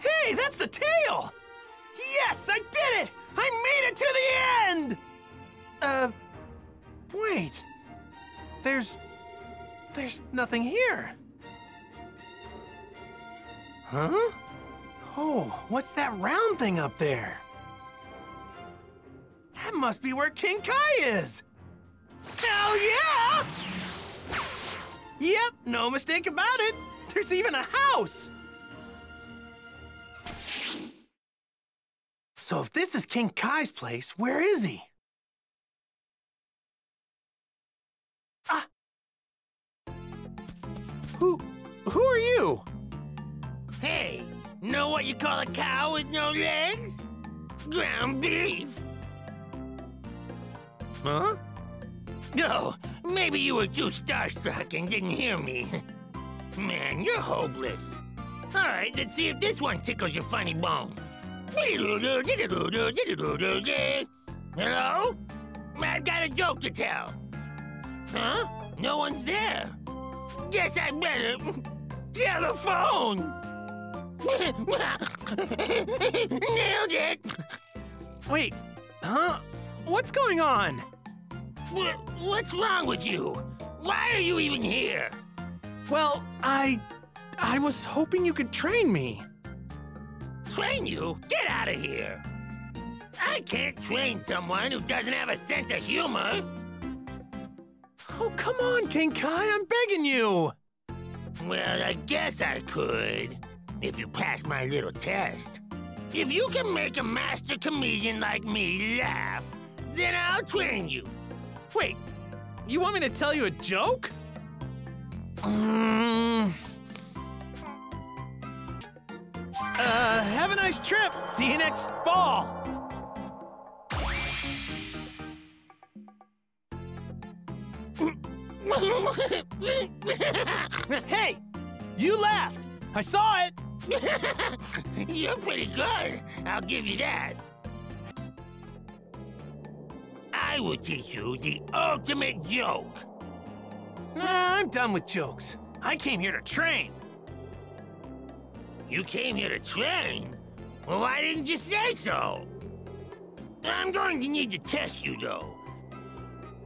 Hey, that's the tail! Yes, I did it! I made it to the end! Wait. There's nothing here. Huh? Oh, what's that round thing up there? That must be where King Kai is! Hell yeah! Yep, no mistake about it. There's even a house! So if this is King Kai's place, where is he? Ah! Who are you? Hey, know what you call a cow with no legs? Ground beef. Huh? No, maybe you were too starstruck and didn't hear me. Man, you're hopeless. All right, let's see if this one tickles your funny bone. Hello? I've got a joke to tell. Huh? No one's there. Guess I better tell the phone. Nailed it. Wait, huh? What's going on? What's wrong with you? Why are you even here? Well, I was hoping you could train me. Train you? Get out of here! I can't train someone who doesn't have a sense of humor! Oh, come on, King Kai, I'm begging you! Well, I guess I could, if you pass my little test. If you can make a master comedian like me laugh, then I'll train you. Wait, you want me to tell you a joke? Have a nice trip. See you next fall. Hey, you laughed. I saw it. You're pretty good. I'll give you that. I will teach you the ultimate joke. Nah, I'm done with jokes. I came here to train. You came here to train? Well, why didn't you say so? I'm going to need to test you, though.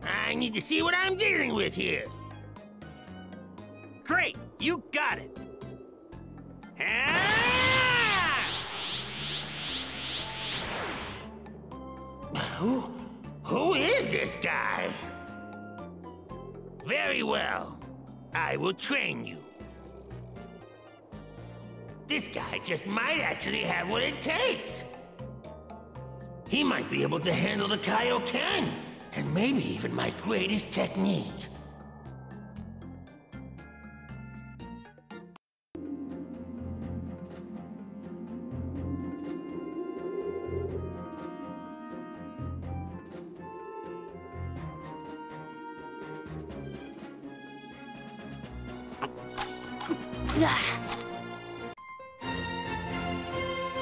I need to see what I'm dealing with here. Great, you got it. Who is this guy? Very well. I will train you. This guy just might actually have what it takes. He might be able to handle the Kaioken, and maybe even my greatest technique.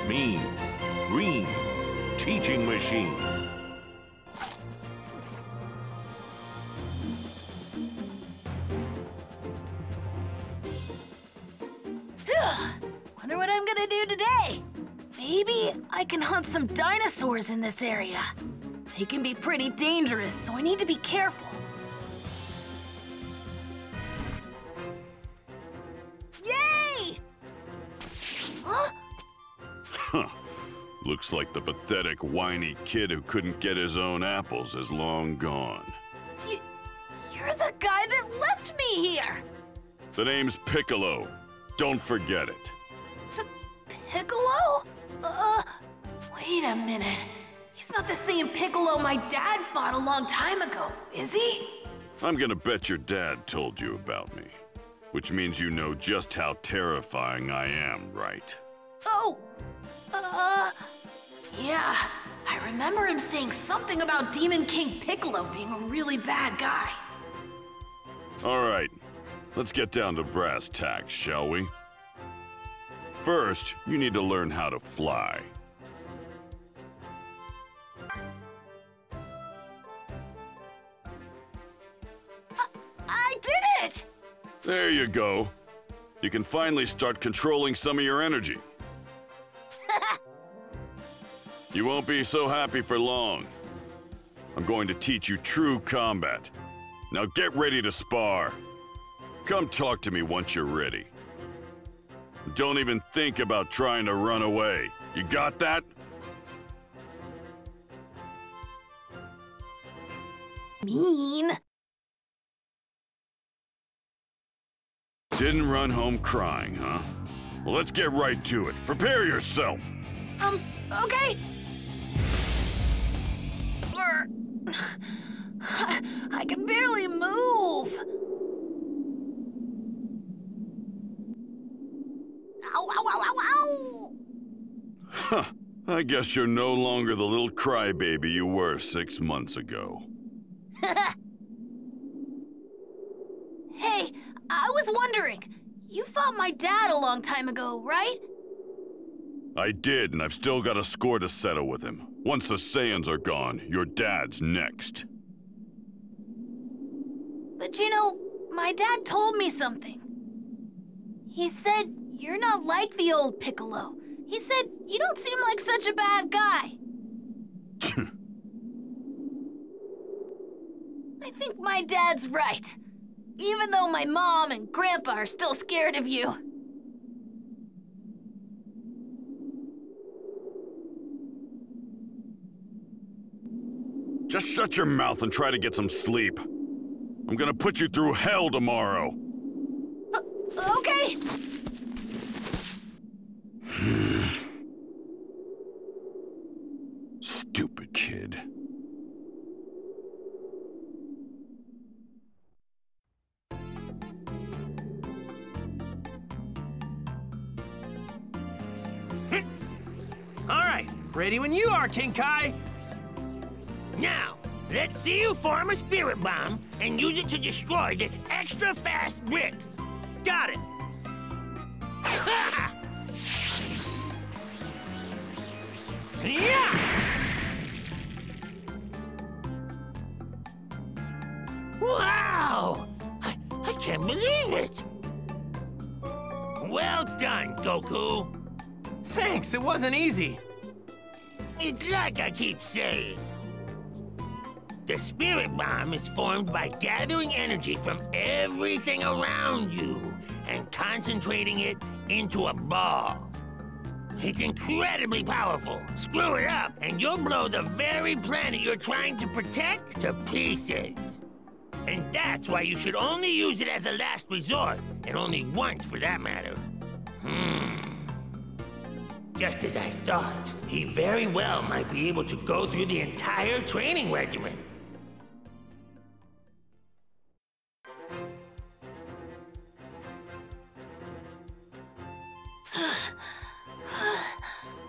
Mean, green, teaching machine. Wonder what I'm gonna do today. Maybe I can hunt some dinosaurs in this area. They can be pretty dangerous, so I need to be careful. Looks like the pathetic, whiny kid who couldn't get his own apples is long gone. You're the guy that left me here! The name's Piccolo. Don't forget it. Piccolo? Wait a minute. He's not the same Piccolo my dad fought a long time ago, is he? I'm gonna bet your dad told you about me. Which means you know just how terrifying I am, right? Oh! Yeah, I remember him saying something about Demon King Piccolo being a really bad guy. All right, let's get down to brass tacks, shall we? First, you need to learn how to fly. I did it! There you go. You can finally start controlling some of your energy. You won't be so happy for long. I'm going to teach you true combat. Now get ready to spar. Come talk to me once you're ready. Don't even think about trying to run away. You got that? Mean. Didn't run home crying, huh? Well, let's get right to it. Prepare yourself. Okay. I can barely move. Ow, ow, ow, ow, ow! Huh. I guess you're no longer the little crybaby you were 6 months ago. Hey, I was wondering, you fought my dad a long time ago, right? I did, and I've still got a score to settle with him. Once the Saiyans are gone, your dad's next. But you know, my dad told me something. He said, you're not like the old Piccolo. He said, you don't seem like such a bad guy. I think my dad's right. Even though my mom and grandpa are still scared of you. Just shut your mouth and try to get some sleep. I'm gonna put you through hell tomorrow. Okay. Stupid kid. All right, ready when you are, King Kai. Now, let's see you form a Spirit Bomb and use it to destroy this extra-fast brick. Got it. Ha! Yeah! done, Goku. Thanks, it wasn't easy. It's like I keep saying. The Spirit Bomb is formed by gathering energy from everything around you and concentrating it into a ball. It's incredibly powerful. Screw it up, and you'll blow the very planet you're trying to protect to pieces. And that's why you should only use it as a last resort, and only once for that matter. Just as I thought, he very well might be able to go through the entire training regimen.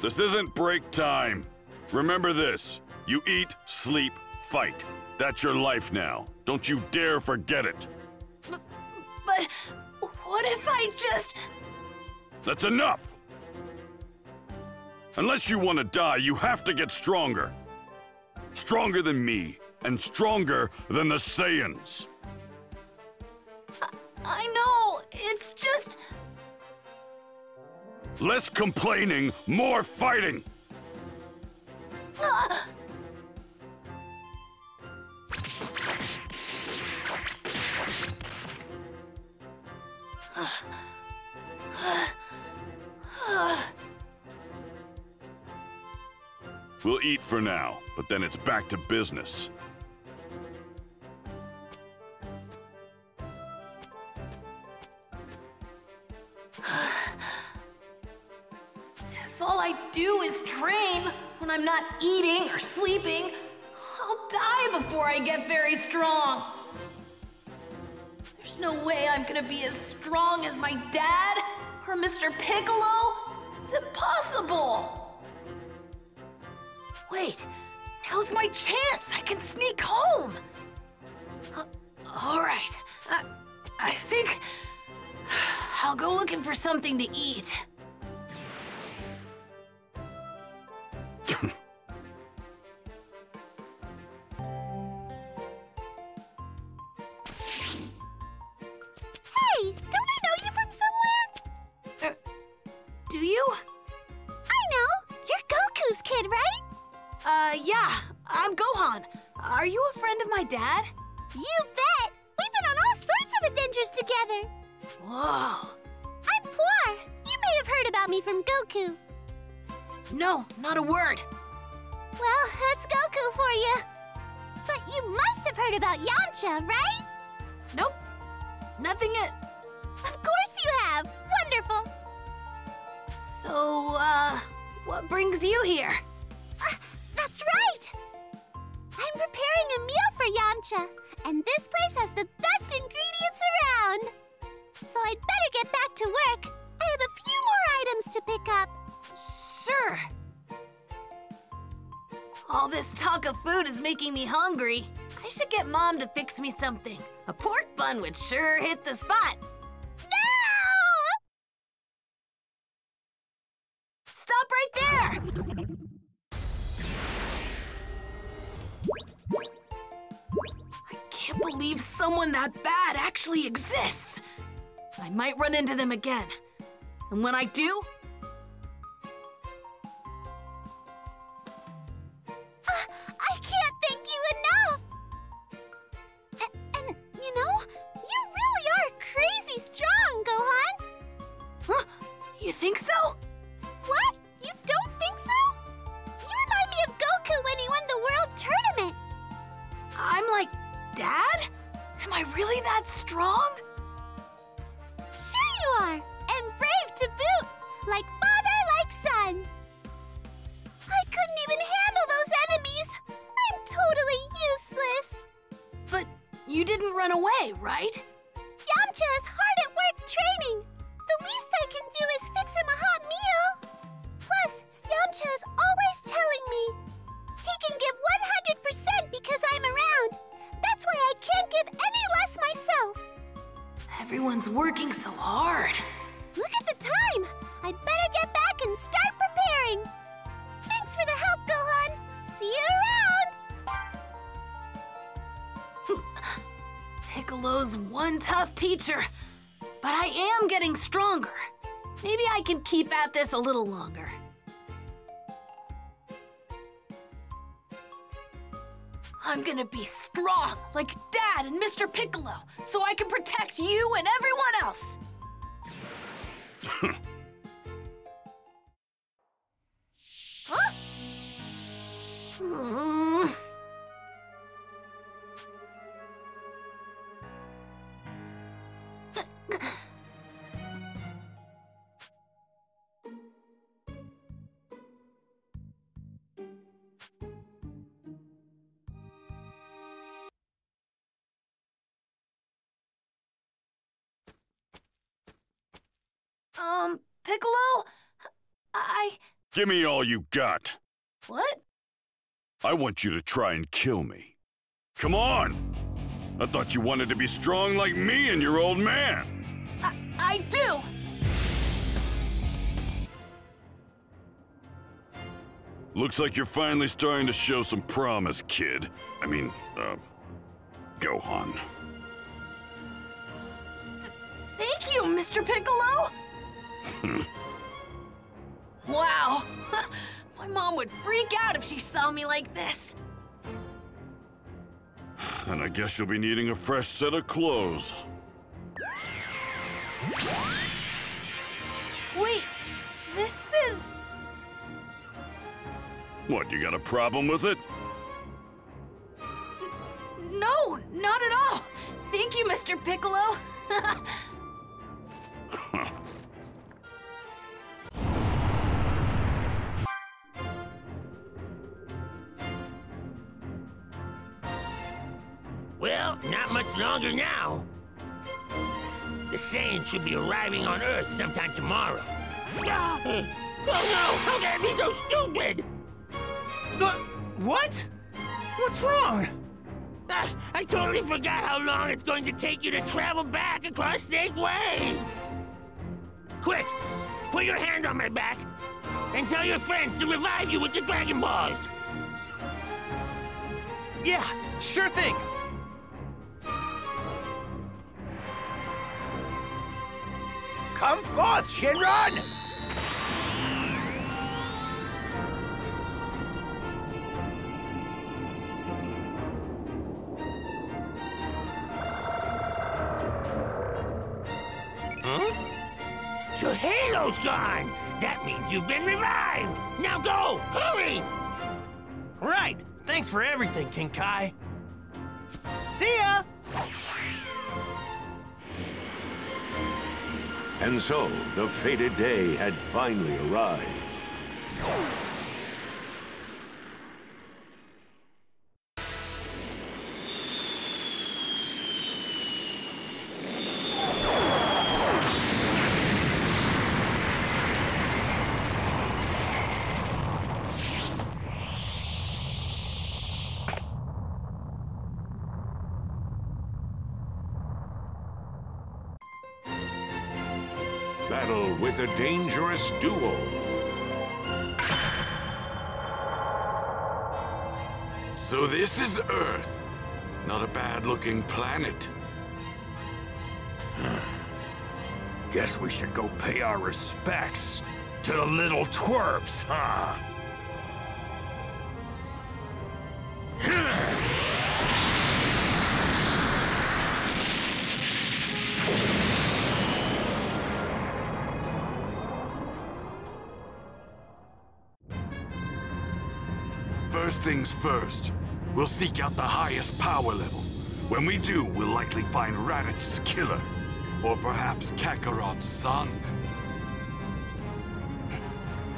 This isn't break time. Remember this. You eat, sleep, fight. That's your life now. Don't you dare forget it. But what if I just... That's enough! Unless you want to die, you have to get stronger. Stronger than me, and stronger than the Saiyans. I know, it's just... Less complaining, more fighting! We'll eat for now, but then it's back to business. All I do is train. When I'm not eating or sleeping, I'll die before I get very strong. There's no way I'm gonna be as strong as my dad or Mr. Piccolo. It's impossible. Wait, now's my chance. I can sneak home. All right, I think I'll go looking for something to eat. Are you a friend of my dad? You bet! We've been on all sorts of adventures together! Whoa! I'm Poor! You may have heard about me from Goku. No, not a word. Well, that's Goku for you. But you must have heard about Yamcha, right? Nope. Nothing yet. Of course you have! Wonderful! So, what brings you here? That's right! I'm preparing a meal for Yamcha, and this place has the best ingredients around. So I'd better get back to work. I have a few more items to pick up. Sure. All this talk of food is making me hungry. I should get Mom to fix me something. A pork bun would sure hit the spot. No! Stop right there! I can't believe someone that bad actually exists. I might run into them again. And when I do... I can't thank you enough! And, you know, you really are crazy strong, Gohan. Huh? You think so? What? You don't think so? You remind me of Goku when he won the World Tournament. I'm like... Dad? Am I really that strong? Sure you are! And brave to boot! Like father, like son! I couldn't even handle those enemies! I'm totally useless! But you didn't run away, right? Yamcha is hard at work training! The least I can do is fix him a hot meal! Plus, Yamcha is always telling me he can give 100% because I'm around! That's why I can't give any less myself. Everyone's working so hard. Look at the time. I'd better get back and start preparing. Thanks for the help, Gohan. See you around. Piccolo's one tough teacher, but I am getting stronger. Maybe I can keep at this a little longer. I'm gonna be strong, like Dad and Mr. Piccolo, so I can protect you and everyone else! Huh? Piccolo? Give me all you got. What? I want you to try and kill me. Come on! I thought you wanted to be strong like me and your old man. I do! Looks like you're finally starting to show some promise, kid. I mean, Gohan. Thank you, Mr. Piccolo! Wow! My mom would freak out if she saw me like this. Then I guess you'll be needing a fresh set of clothes. Wait, this is... What, you got a problem with it? No, not at all! Thank you, Mr. Piccolo! Well, not much longer now. The Saiyans should be arriving on Earth sometime tomorrow. Oh no! How can I be so stupid? What? What's wrong? I totally forgot how long it's going to take you to travel back across Snake Way. Quick, put your hand on my back and tell your friends to revive you with the Dragon Balls. Yeah, sure thing. Come forth, Shenron! Huh? Your halo's gone! That means you've been revived! Now go! Hurry! Right! Thanks for everything, King Kai. See ya! And so, the fated day had finally arrived. Battle with a dangerous duo. So this is Earth. Not a bad-looking planet. Guess we should go pay our respects to the little twerps, huh? Things first, we'll seek out the highest power level. When we do, we'll likely find Raditz's killer, or perhaps Kakarot's son.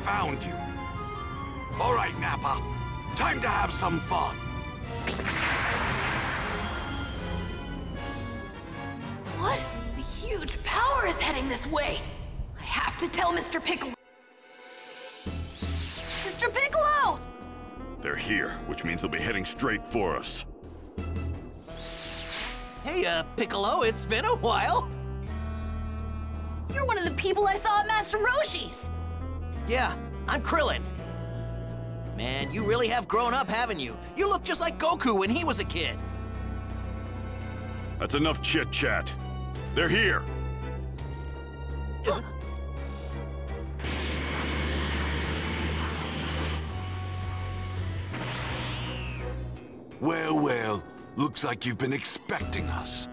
Found you. All right, Nappa, time to have some fun. What? A huge power is heading this way. I have to tell Mr. Piccolo. Mr. Piccolo! They're here, which means they'll be heading straight for us. Hey, Piccolo, it's been a while. You're one of the people I saw at Master Roshi's. Yeah, I'm Krillin. Man, you really have grown up, haven't you? You look just like Goku when he was a kid. That's enough chit-chat. They're here. Well, well, looks like you've been expecting us.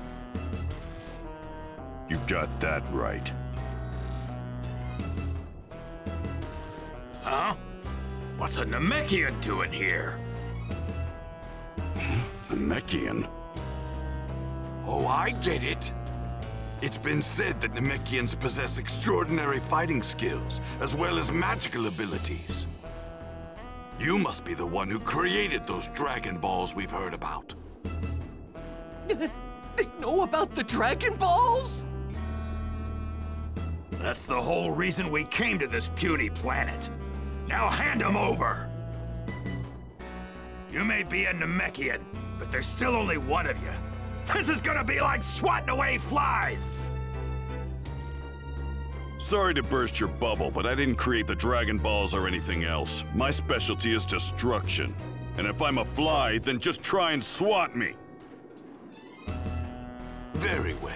You got that right. Huh? What's a Namekian doing here? Namekian? Oh, I get it. It's been said that Namekians possess extraordinary fighting skills, as well as magical abilities. You must be the one who created those Dragon Balls we've heard about. They know about the Dragon Balls? That's the whole reason we came to this puny planet. Now hand them over! You may be a Namekian, but there's still only one of you. This is gonna be like swatting away flies! Sorry to burst your bubble, but I didn't create the Dragon Balls or anything else. My specialty is destruction. And if I'm a fly, then just try and swat me! Very well.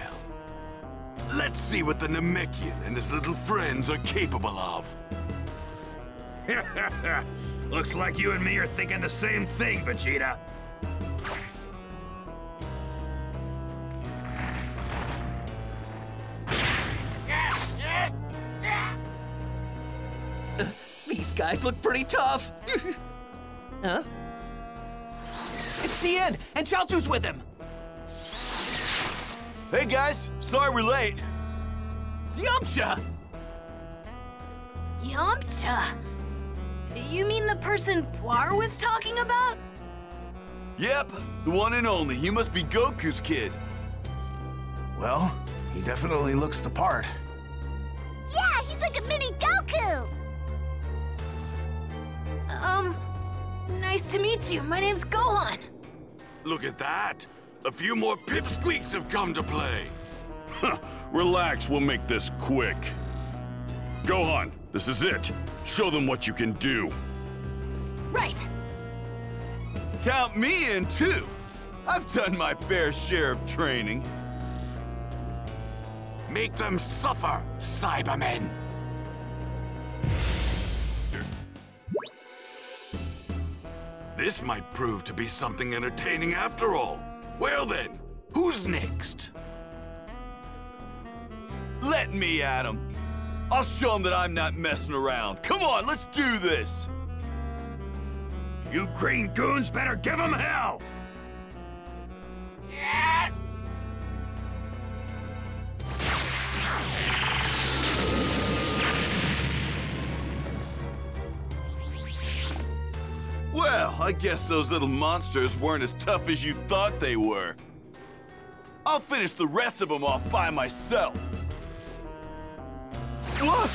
Let's see what the Namekian and his little friends are capable of. Looks like you and me are thinking the same thing, Vegeta. These guys look pretty tough. Huh? It's the end, and Chiaotzu's with him. Hey guys, sorry we're late. Yamcha! Yamcha? You mean the person Poir was talking about? Yep, the one and only. He must be Goku's kid. Well, he definitely looks the part. Yeah, he's like a mini Goku! Nice to meet you. My name's Gohan. Look at that. A few more pipsqueaks have come to play. Relax, we'll make this quick. Gohan, this is it. Show them what you can do. Right. Count me in, too. I've done my fair share of training. Make them suffer, Cybermen. This might prove to be something entertaining after all. Well then, who's next? Let me at him. I'll show him that I'm not messing around. Come on, let's do this! You green goons better give him hell! Yeah. Well, I guess those little monsters weren't as tough as you thought they were. I'll finish the rest of them off by myself. What?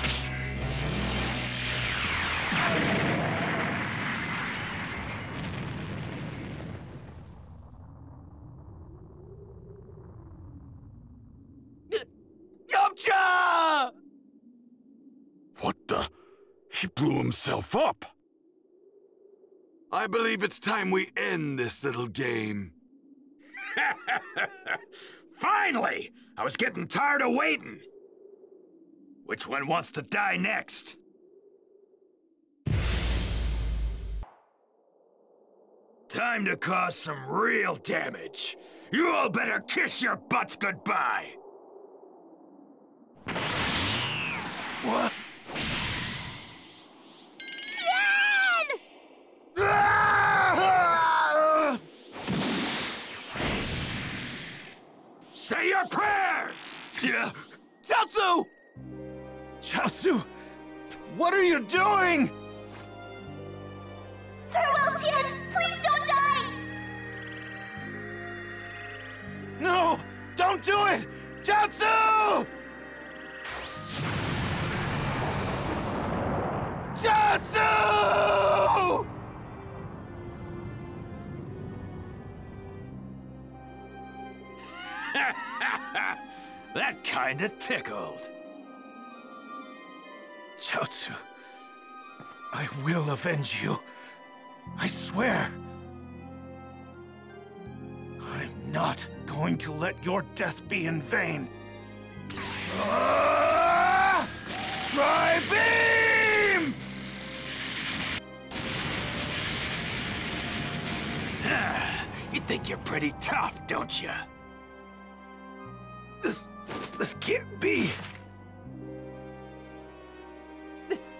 Yamcha! What the? He blew himself up. I believe it's time we end this little game. Finally! I was getting tired of waiting. Which one wants to die next? Time to cause some real damage. You all better kiss your butts goodbye! What? Tien! Say your prayer! Yeah. Chiaotzu! Chiaotzu, what are you doing? Farewell, Tien! Please don't die! No! Don't do it! Chiaotzu! Chiaotzu! That kinda tickled. Chiaotzu, I will avenge you. I swear. I'm not going to let your death be in vain. Tri-Beam! You think you're pretty tough, don't you? This can't be.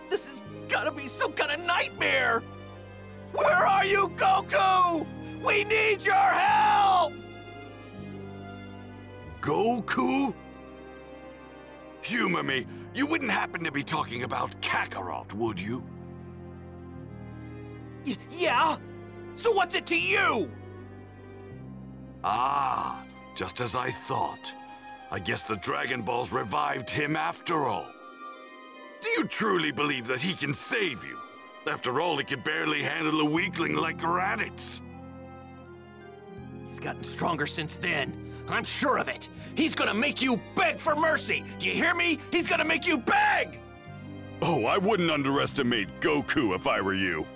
This has gotta be some kind of nightmare. Where are you, Goku? We need your help! Goku? Humor me, you wouldn't happen to be talking about Kakarot, would you? Yeah? So what's it to you? Ah, just as I thought. I guess the Dragon Balls revived him after all. Do you truly believe that he can save you? After all, he could barely handle a weakling like Raditz. He's gotten stronger since then. I'm sure of it. He's gonna make you beg for mercy. Do you hear me? He's gonna make you beg! Oh, I wouldn't underestimate Goku if I were you.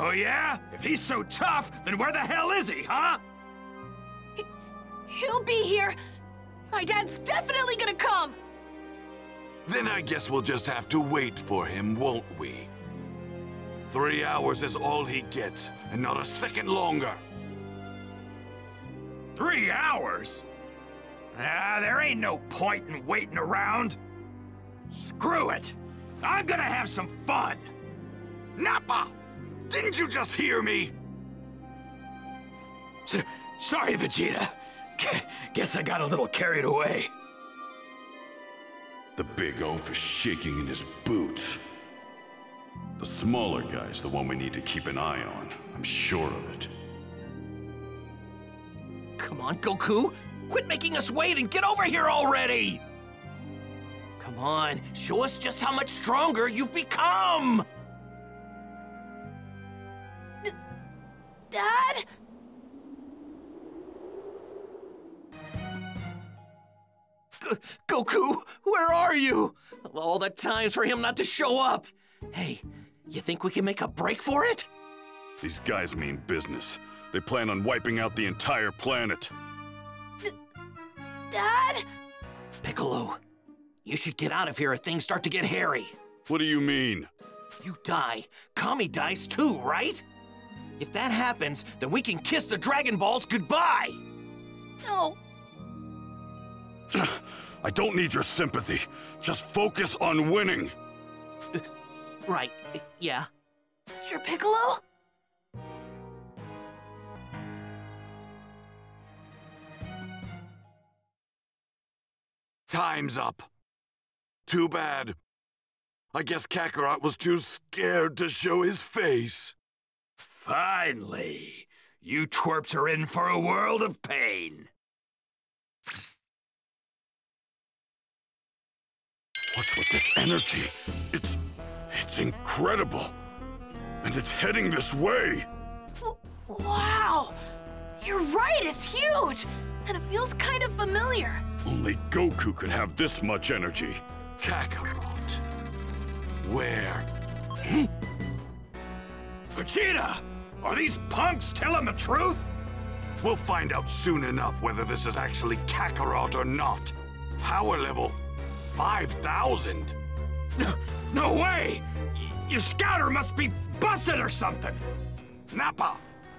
Oh yeah? If he's so tough, then where the hell is he, huh? He'll be here. My dad's definitely gonna come. Then I guess we'll just have to wait for him, won't we? 3 hours is all he gets, and not a second longer. 3 hours? Ah, there ain't no point in waiting around. Screw it. I'm gonna have some fun. Nappa! Didn't you just hear me? Sorry, Vegeta. Guess I got a little carried away. The big O for shaking in his boot. The smaller guy's the one we need to keep an eye on. I'm sure of it. Come on, Goku! Quit making us wait and get over here already! Come on, show us just how much stronger you've become! Dad? Goku, where are you? All the times for him not to show up! Hey, you think we can make a break for it? These guys mean business. They plan on wiping out the entire planet. Dad? Piccolo, you should get out of here if things start to get hairy. What do you mean? You die. Kami dies too, right? If that happens, then we can kiss the Dragon Balls goodbye! No. I don't need your sympathy. Just focus on winning. Right, yeah. Mr. Piccolo? Time's up. Too bad. I guess Kakarot was too scared to show his face. Finally! You twerps are in for a world of pain. What's with this energy? It's incredible. And it's heading this way. Wow! You're right, it's huge! And it feels kind of familiar. Only Goku could have this much energy. Kakarot. Where? Hmm? Vegeta! Are these punks telling the truth? We'll find out soon enough whether this is actually Kakarot or not. Power level 5,000. No way! Your scouter must be busted or something! Nappa!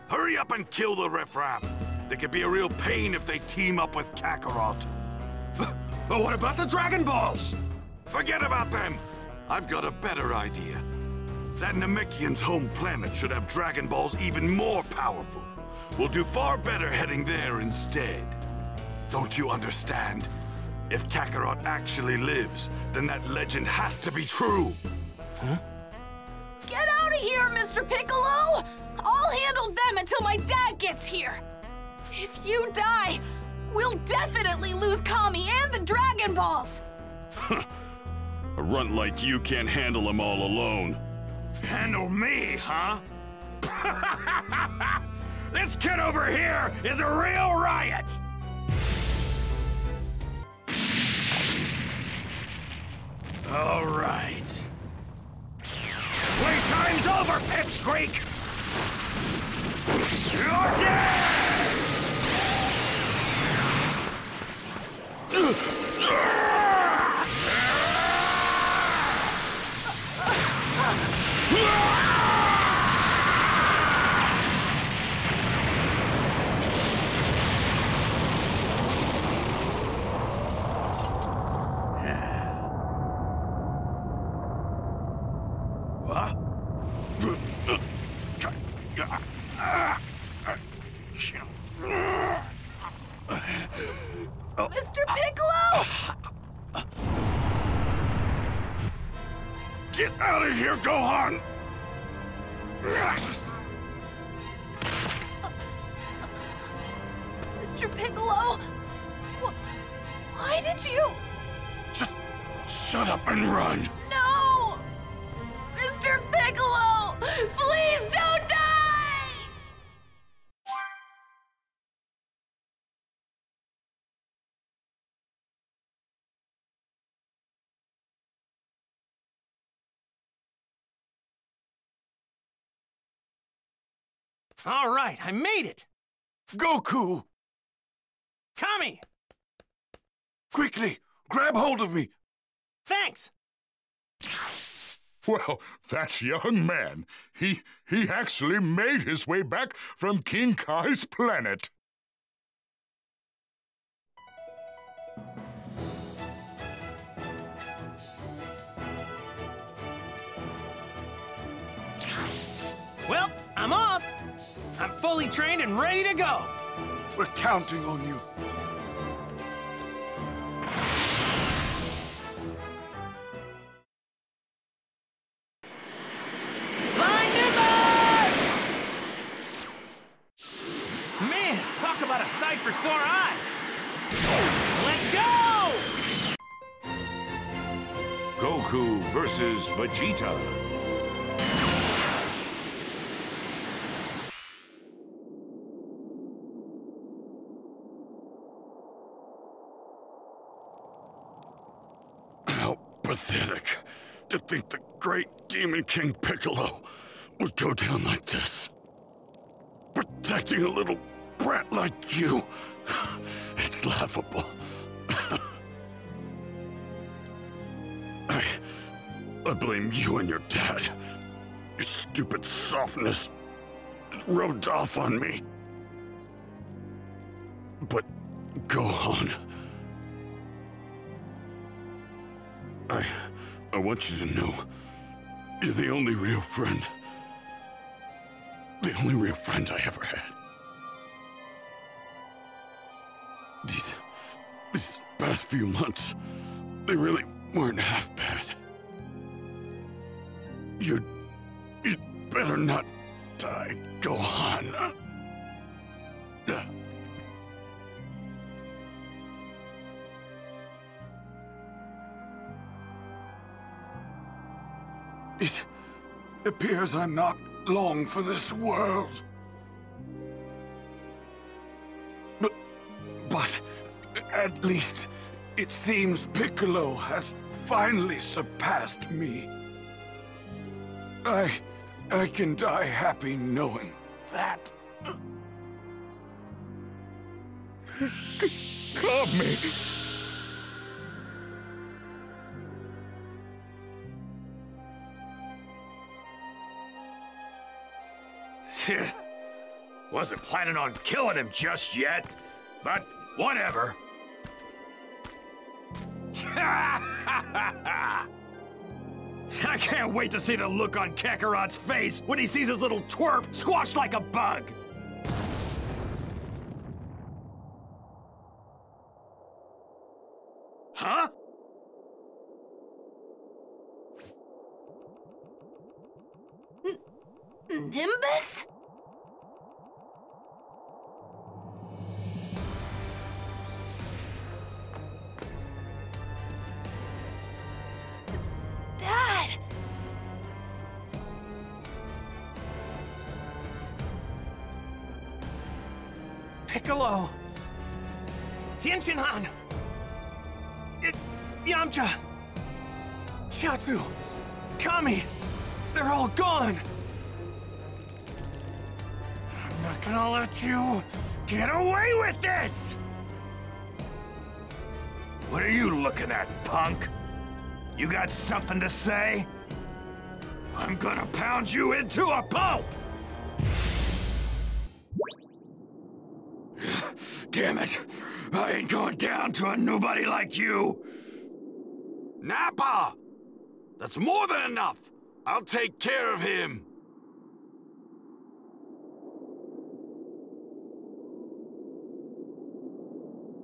Hurry up and kill the riffraff. They could be a real pain if they team up with Kakarot. But what about the Dragon Balls? Forget about them! I've got a better idea. That Namekian's home planet should have Dragon Balls even more powerful. We'll do far better heading there instead. Don't you understand? If Kakarot actually lives, then that legend has to be true! Huh? Get out of here, Mr. Piccolo! I'll handle them until my dad gets here! If you die, we'll definitely lose Kami and the Dragon Balls! A runt like you can't handle them all alone. Handle me, huh? This kid over here is a real riot! All right. Playtime's over, Pipsqueak! You're dead! Get out of here, Gohan! Mr. Piccolo? Why did you... Just shut up and run. No! Mr. Piccolo! Please don't die! All right, I made it! Goku! Kami! Quickly, grab hold of me! Thanks! Well, that young man, he actually made his way back from King Kai's planet. Well, I'm off! I'm fully trained and ready to go. We're counting on you. Flying Nimbus! Man, talk about a sight for sore eyes. Let's go! Goku versus Vegeta. Pathetic to think the great Demon King Piccolo would go down like this. Protecting a little brat like you, it's laughable. I blame you and your dad. Your stupid softness rubbed off on me. But Gohan... I want you to know, you're the only real friend. The only real friend I ever had. These past few months, they really weren't half bad. You'd better not die, Gohan. It appears I'm not long for this world. But at least it seems Piccolo has finally surpassed me. I can die happy knowing that. Kami! Wasn't planning on killing him just yet, but whatever. I can't wait to see the look on Kakarot's face when he sees his little twerp squashed like a bug. Huh? Nimbus? Piccolo! Tien Shinhan! Yamcha! Chiaotzu! Kami! They're all gone! I'm not gonna let you get away with this! What are you looking at, punk? You got something to say? I'm gonna pound you into a pulp! Damn it! I ain't going down to a nobody like you! Nappa! That's more than enough! I'll take care of him!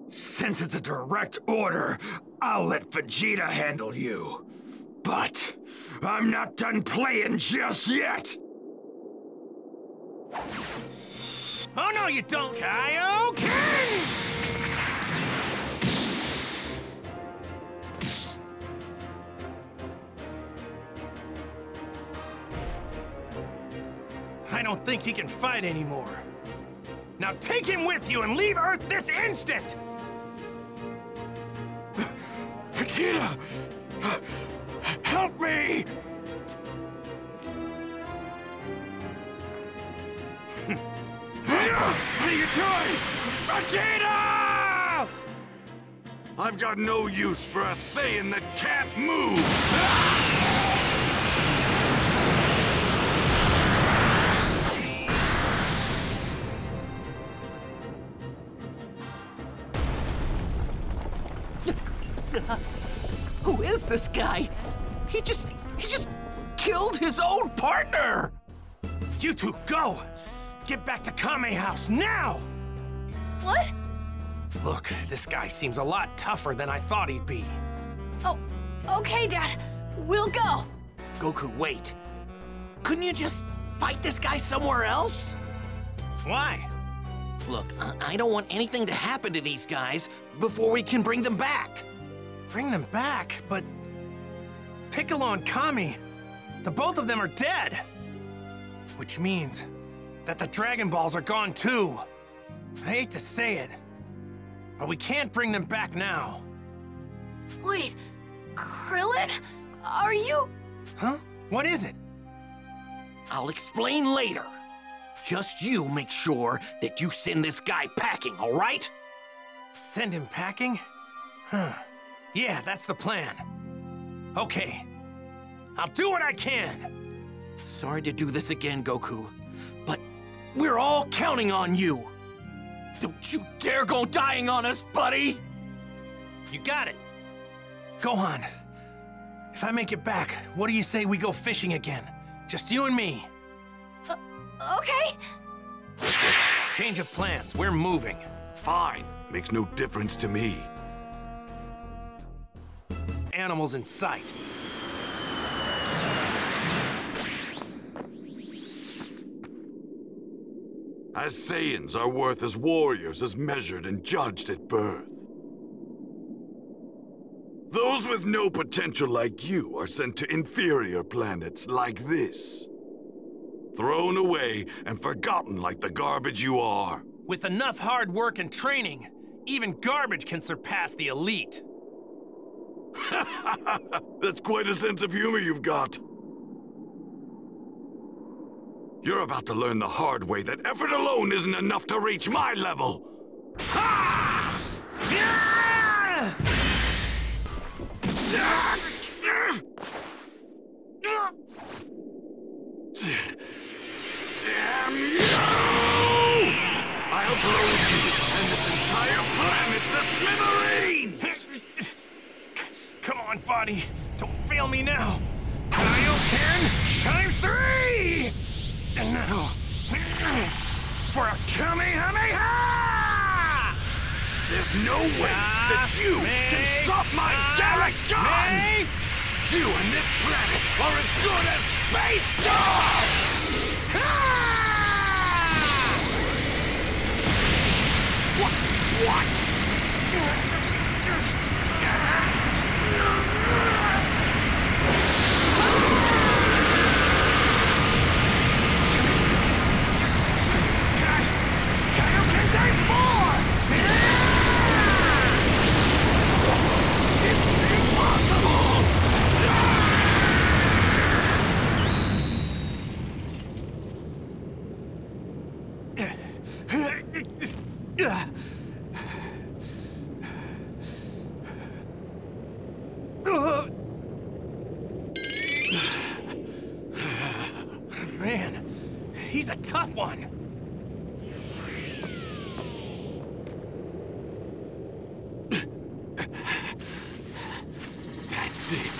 Since it's a direct order, I'll let Vegeta handle you. But I'm not done playing just yet! Oh no you don't, Kaioken! I don't think he can fight anymore. Now take him with you and leave Earth this instant! Vegeta! Help me! What are you doing? Vegeta! I've got no use for a Saiyan that can't move! Who is this guy? He just killed his own partner! You two, go! Get back to Kame House, now! What? Look, this guy seems a lot tougher than I thought he'd be. Oh, okay, Dad. We'll go. Goku, wait. Couldn't you just fight this guy somewhere else? Why? Look, I don't want anything to happen to these guys before we can bring them back. Bring them back? But Piccolo and Kami, the both of them are dead. Which means that the Dragon Balls are gone too. I hate to say it, but we can't bring them back now. Wait, Krillin? Are you... Huh? What is it? I'll explain later. Just you make sure that you send this guy packing, all right? Send him packing? Huh. Yeah, that's the plan. Okay. I'll do what I can. Sorry to do this again, Goku, but we're all counting on you. Don't you dare go dying on us, buddy! You got it. Gohan, if I make it back, what do you say we go fishing again? Just you and me. Okay. Change of plans. We're moving. Fine. Makes no difference to me. Animals in sight. As Saiyans, our worth as warriors is measured and judged at birth. Those with no potential like you are sent to inferior planets like this. Thrown away and forgotten like the garbage you are. With enough hard work and training, even garbage can surpass the elite. That's quite a sense of humor you've got. You're about to learn the hard way that effort alone isn't enough to reach my level. Ha! Damn you! I'll blow you and this entire planet to smithereens! Come on, buddy. Don't fail me now. Kaioken times three! And now, for a Kamehameha! There's no way that you can stop my Galick Gun! You and this planet are as good as space dust! What? Kaioken Day 4! It's impossible! Man, he's a tough one. That's it.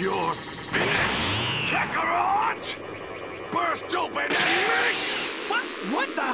You're finished, Kakarot! Burst open and mix! What? What the?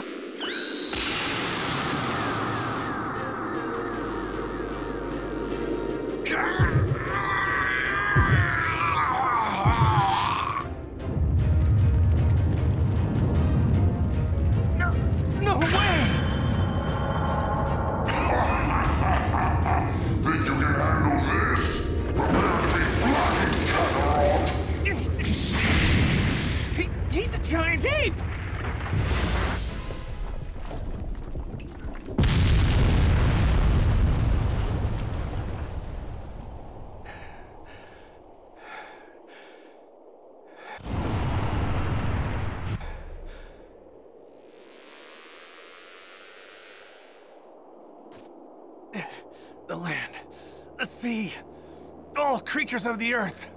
All creatures of the earth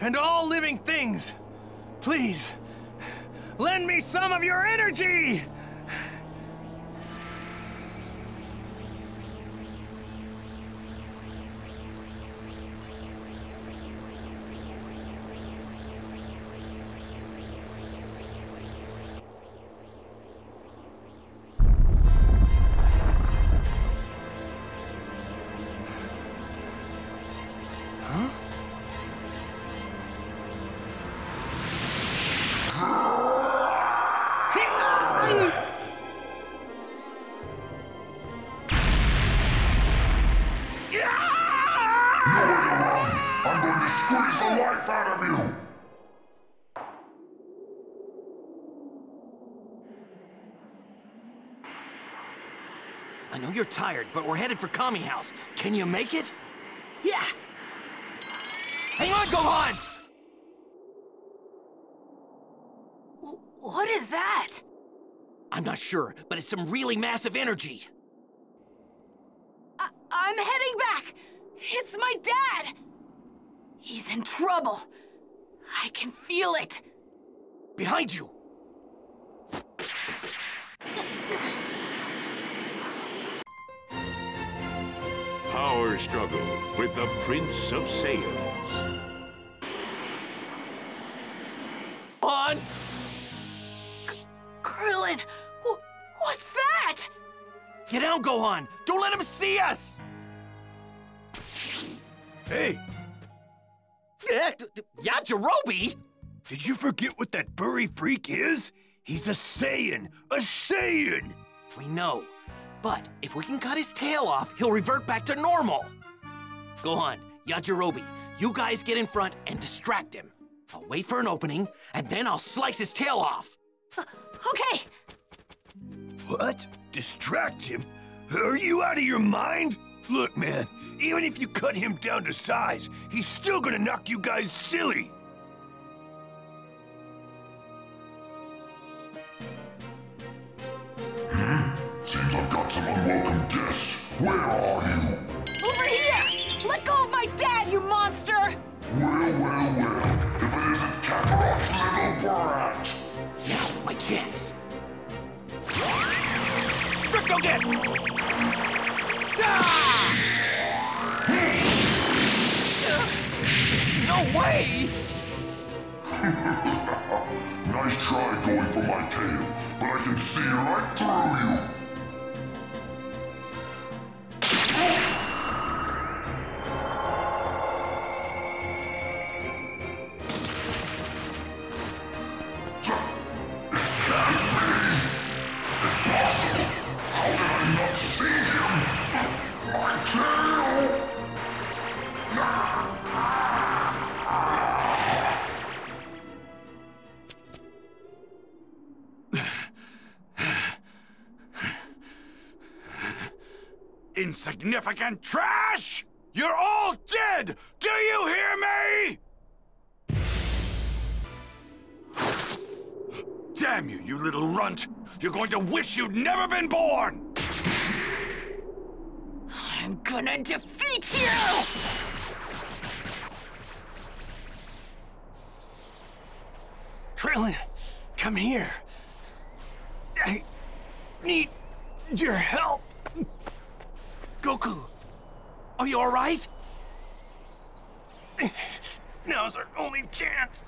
and all living things, please lend me some of your energy. You're tired, but we're headed for Kami House. Can you make it? Yeah! Hang on, Gohan! What is that? I'm not sure, but it's some really massive energy. I'm heading back! It's my dad! He's in trouble. I can feel it. Behind you! Power struggle with the Prince of Saiyans. On! Krillin! What's that? Get down, Gohan! Don't let him see us! Hey! Yajirobe? Did you forget what that furry freak is? He's a Saiyan! A Saiyan! We know. But if we can cut his tail off, he'll revert back to normal. Gohan, Yajirobe, you guys get in front and distract him. I'll wait for an opening, and then I'll slice his tail off. Okay. What? Distract him? Are you out of your mind? Look, man, even if you cut him down to size, he's still gonna knock you guys silly. Seems I've got some unwelcome guests. Where are you? Over here! Let go of my dad, you monster! Well. If it isn't Kakarot's little brat! Now, my chance. Crystal Disc! No way! Nice try going for my tail, but I can see right through you. Significant trash! You're all dead! Do you hear me? Damn you, you little runt! You're going to wish you'd never been born! I'm gonna defeat you! Krillin, come here. I need your help. Goku, are you all right? Now's our only chance.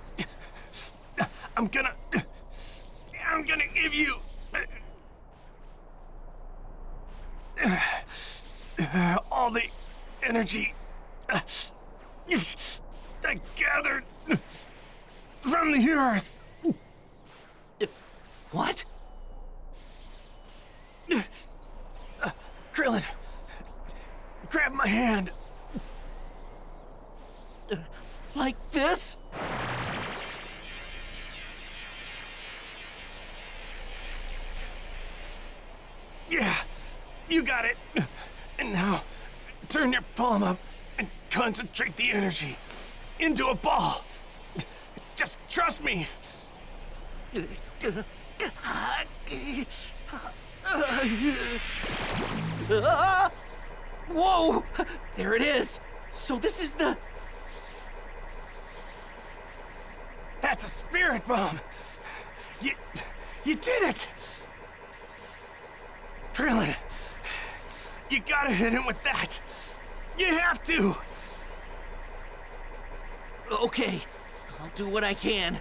I'm gonna give you all the energy I gathered. from the earth. What? Krillin, grab my hand. Like this? Yeah, you got it. And now, turn your palm up and concentrate the energy into a ball. Just trust me. Whoa! There it is! So this is the... That's a spirit bomb! You did it! Krillin, you gotta hit him with that! You have to! Okay, I'll do what I can.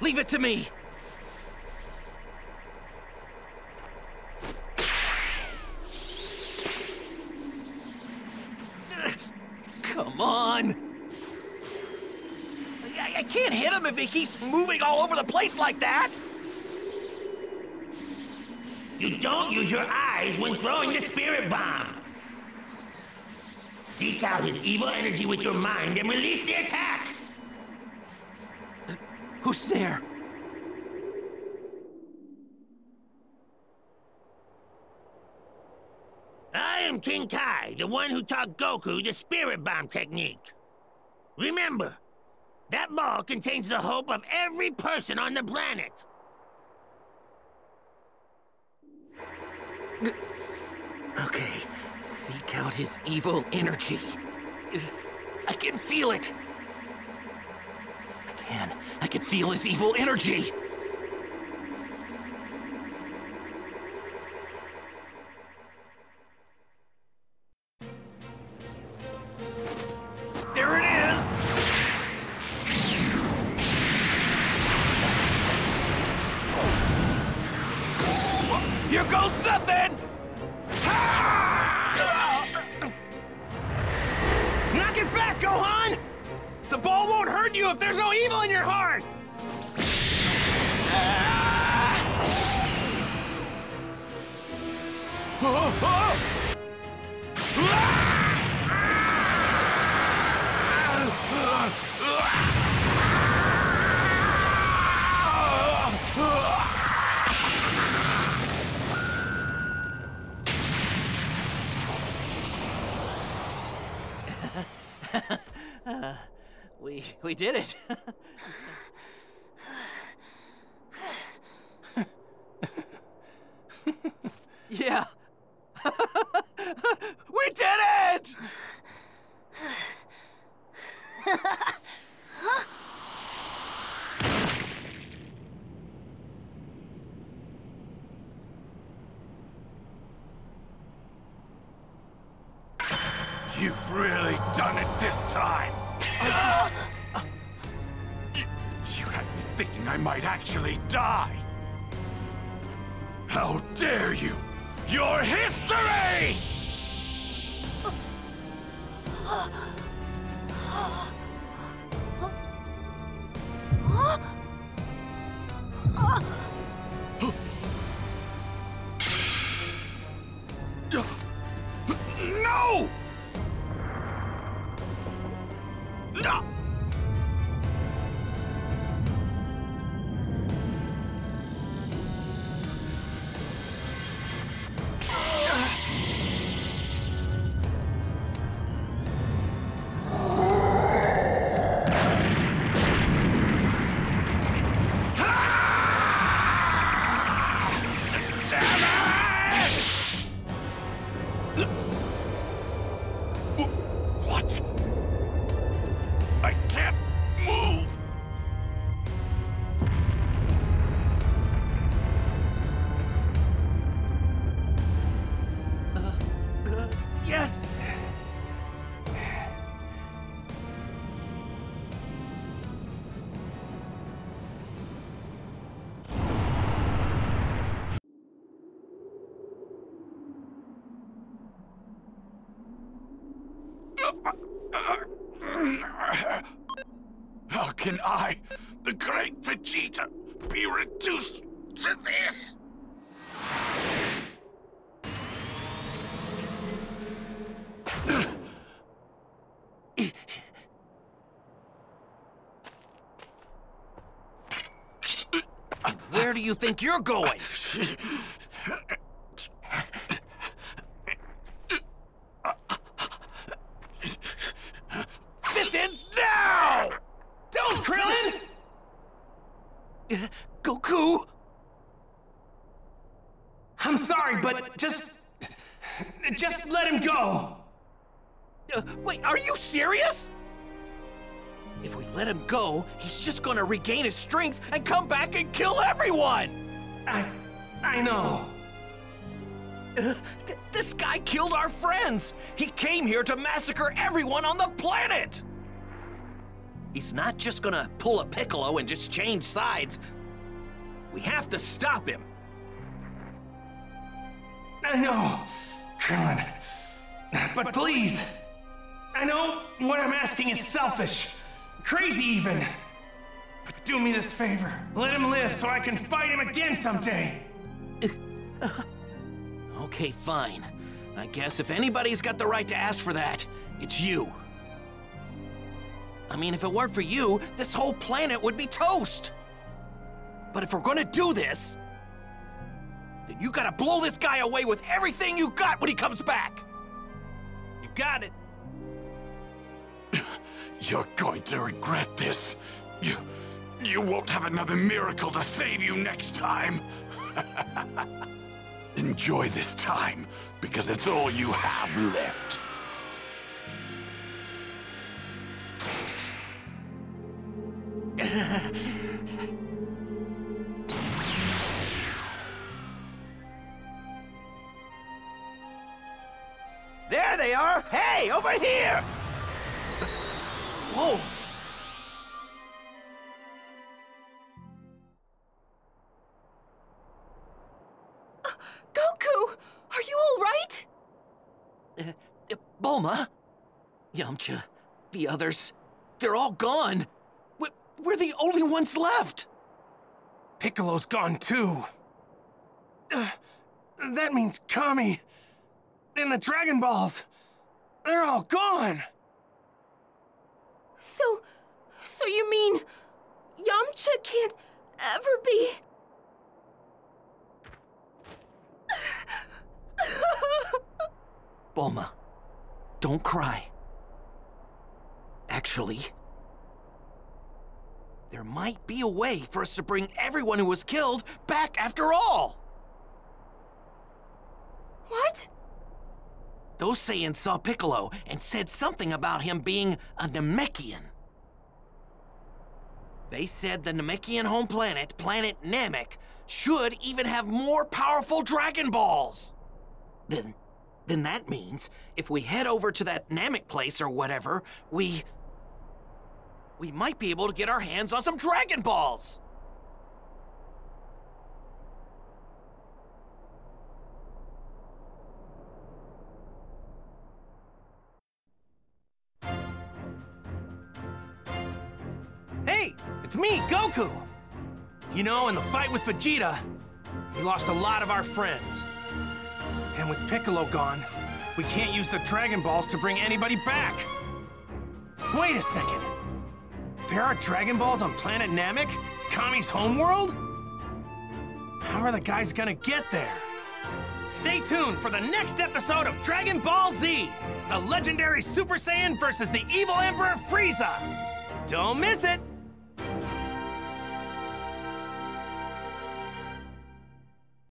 Leave it to me! Come on! I can't hit him if he keeps moving all over the place like that! You don't use your eyes when throwing the spirit bomb! Seek out his evil energy with your mind and release the attack! Who's there? I am King Kai, the one who taught Goku the Spirit Bomb technique. Remember, that ball contains the hope of every person on the planet. Okay, seek out his evil energy. I can feel it. I can feel his evil energy. There it is! Here goes nothing! Knock it back, Gohan! The ball won't hurt you if there's no evil in your heart! We did it. Yeah. We did it! You've really done it this time. You had me thinking I might actually die. How dare you! Your history! No! No! How can I the great Vegeta be reduced to this? Where do you think you're going? This ends now! Don't, Krillin! Goku! I'm sorry, but just let him go! Wait, are you serious? If we let him go, he's just gonna regain his strength and come back and kill everyone! I know. This guy killed our friends! He came here to massacre everyone on the planet! He's not just gonna pull a Piccolo and just change sides. We have to stop him. I know, Krillin. But please, I know what I'm asking is selfish. Crazy even. But do me this favor. Let him live so I can fight him again someday. Okay, fine. I guess if anybody's got the right to ask for that, it's you. I mean, if it weren't for you, this whole planet would be toast. But if we're gonna do this, then you gotta blow this guy away with everything you got when he comes back. You got it. You're going to regret this. You won't have another miracle to save you next time. Enjoy this time, because it's all you have left. There they are! Hey, over here! Whoa! Goku! Are you all right? Bulma? Yamcha, the others, they're all gone. We're the only ones left. Piccolo's gone too. That means Kami and the Dragon Balls. They're all gone. So you mean Yamcha can't ever be... Bulma, don't cry. Actually, there might be a way for us to bring everyone who was killed back after all! What? Those Saiyans saw Piccolo and said something about him being a Namekian. They said the Namekian home planet, Planet Namek, should even have more powerful Dragon Balls! Then that means if we head over to that Namek place or whatever, we might be able to get our hands on some Dragon Balls! Hey! It's me, Goku! You know, in the fight with Vegeta, we lost a lot of our friends. And with Piccolo gone, we can't use the Dragon Balls to bring anybody back! Wait a second! There are Dragon Balls on Planet Namek? Kami's homeworld? How are the guys gonna get there? Stay tuned for the next episode of Dragon Ball Z! The legendary Super Saiyan versus the evil Emperor Frieza! Don't miss it!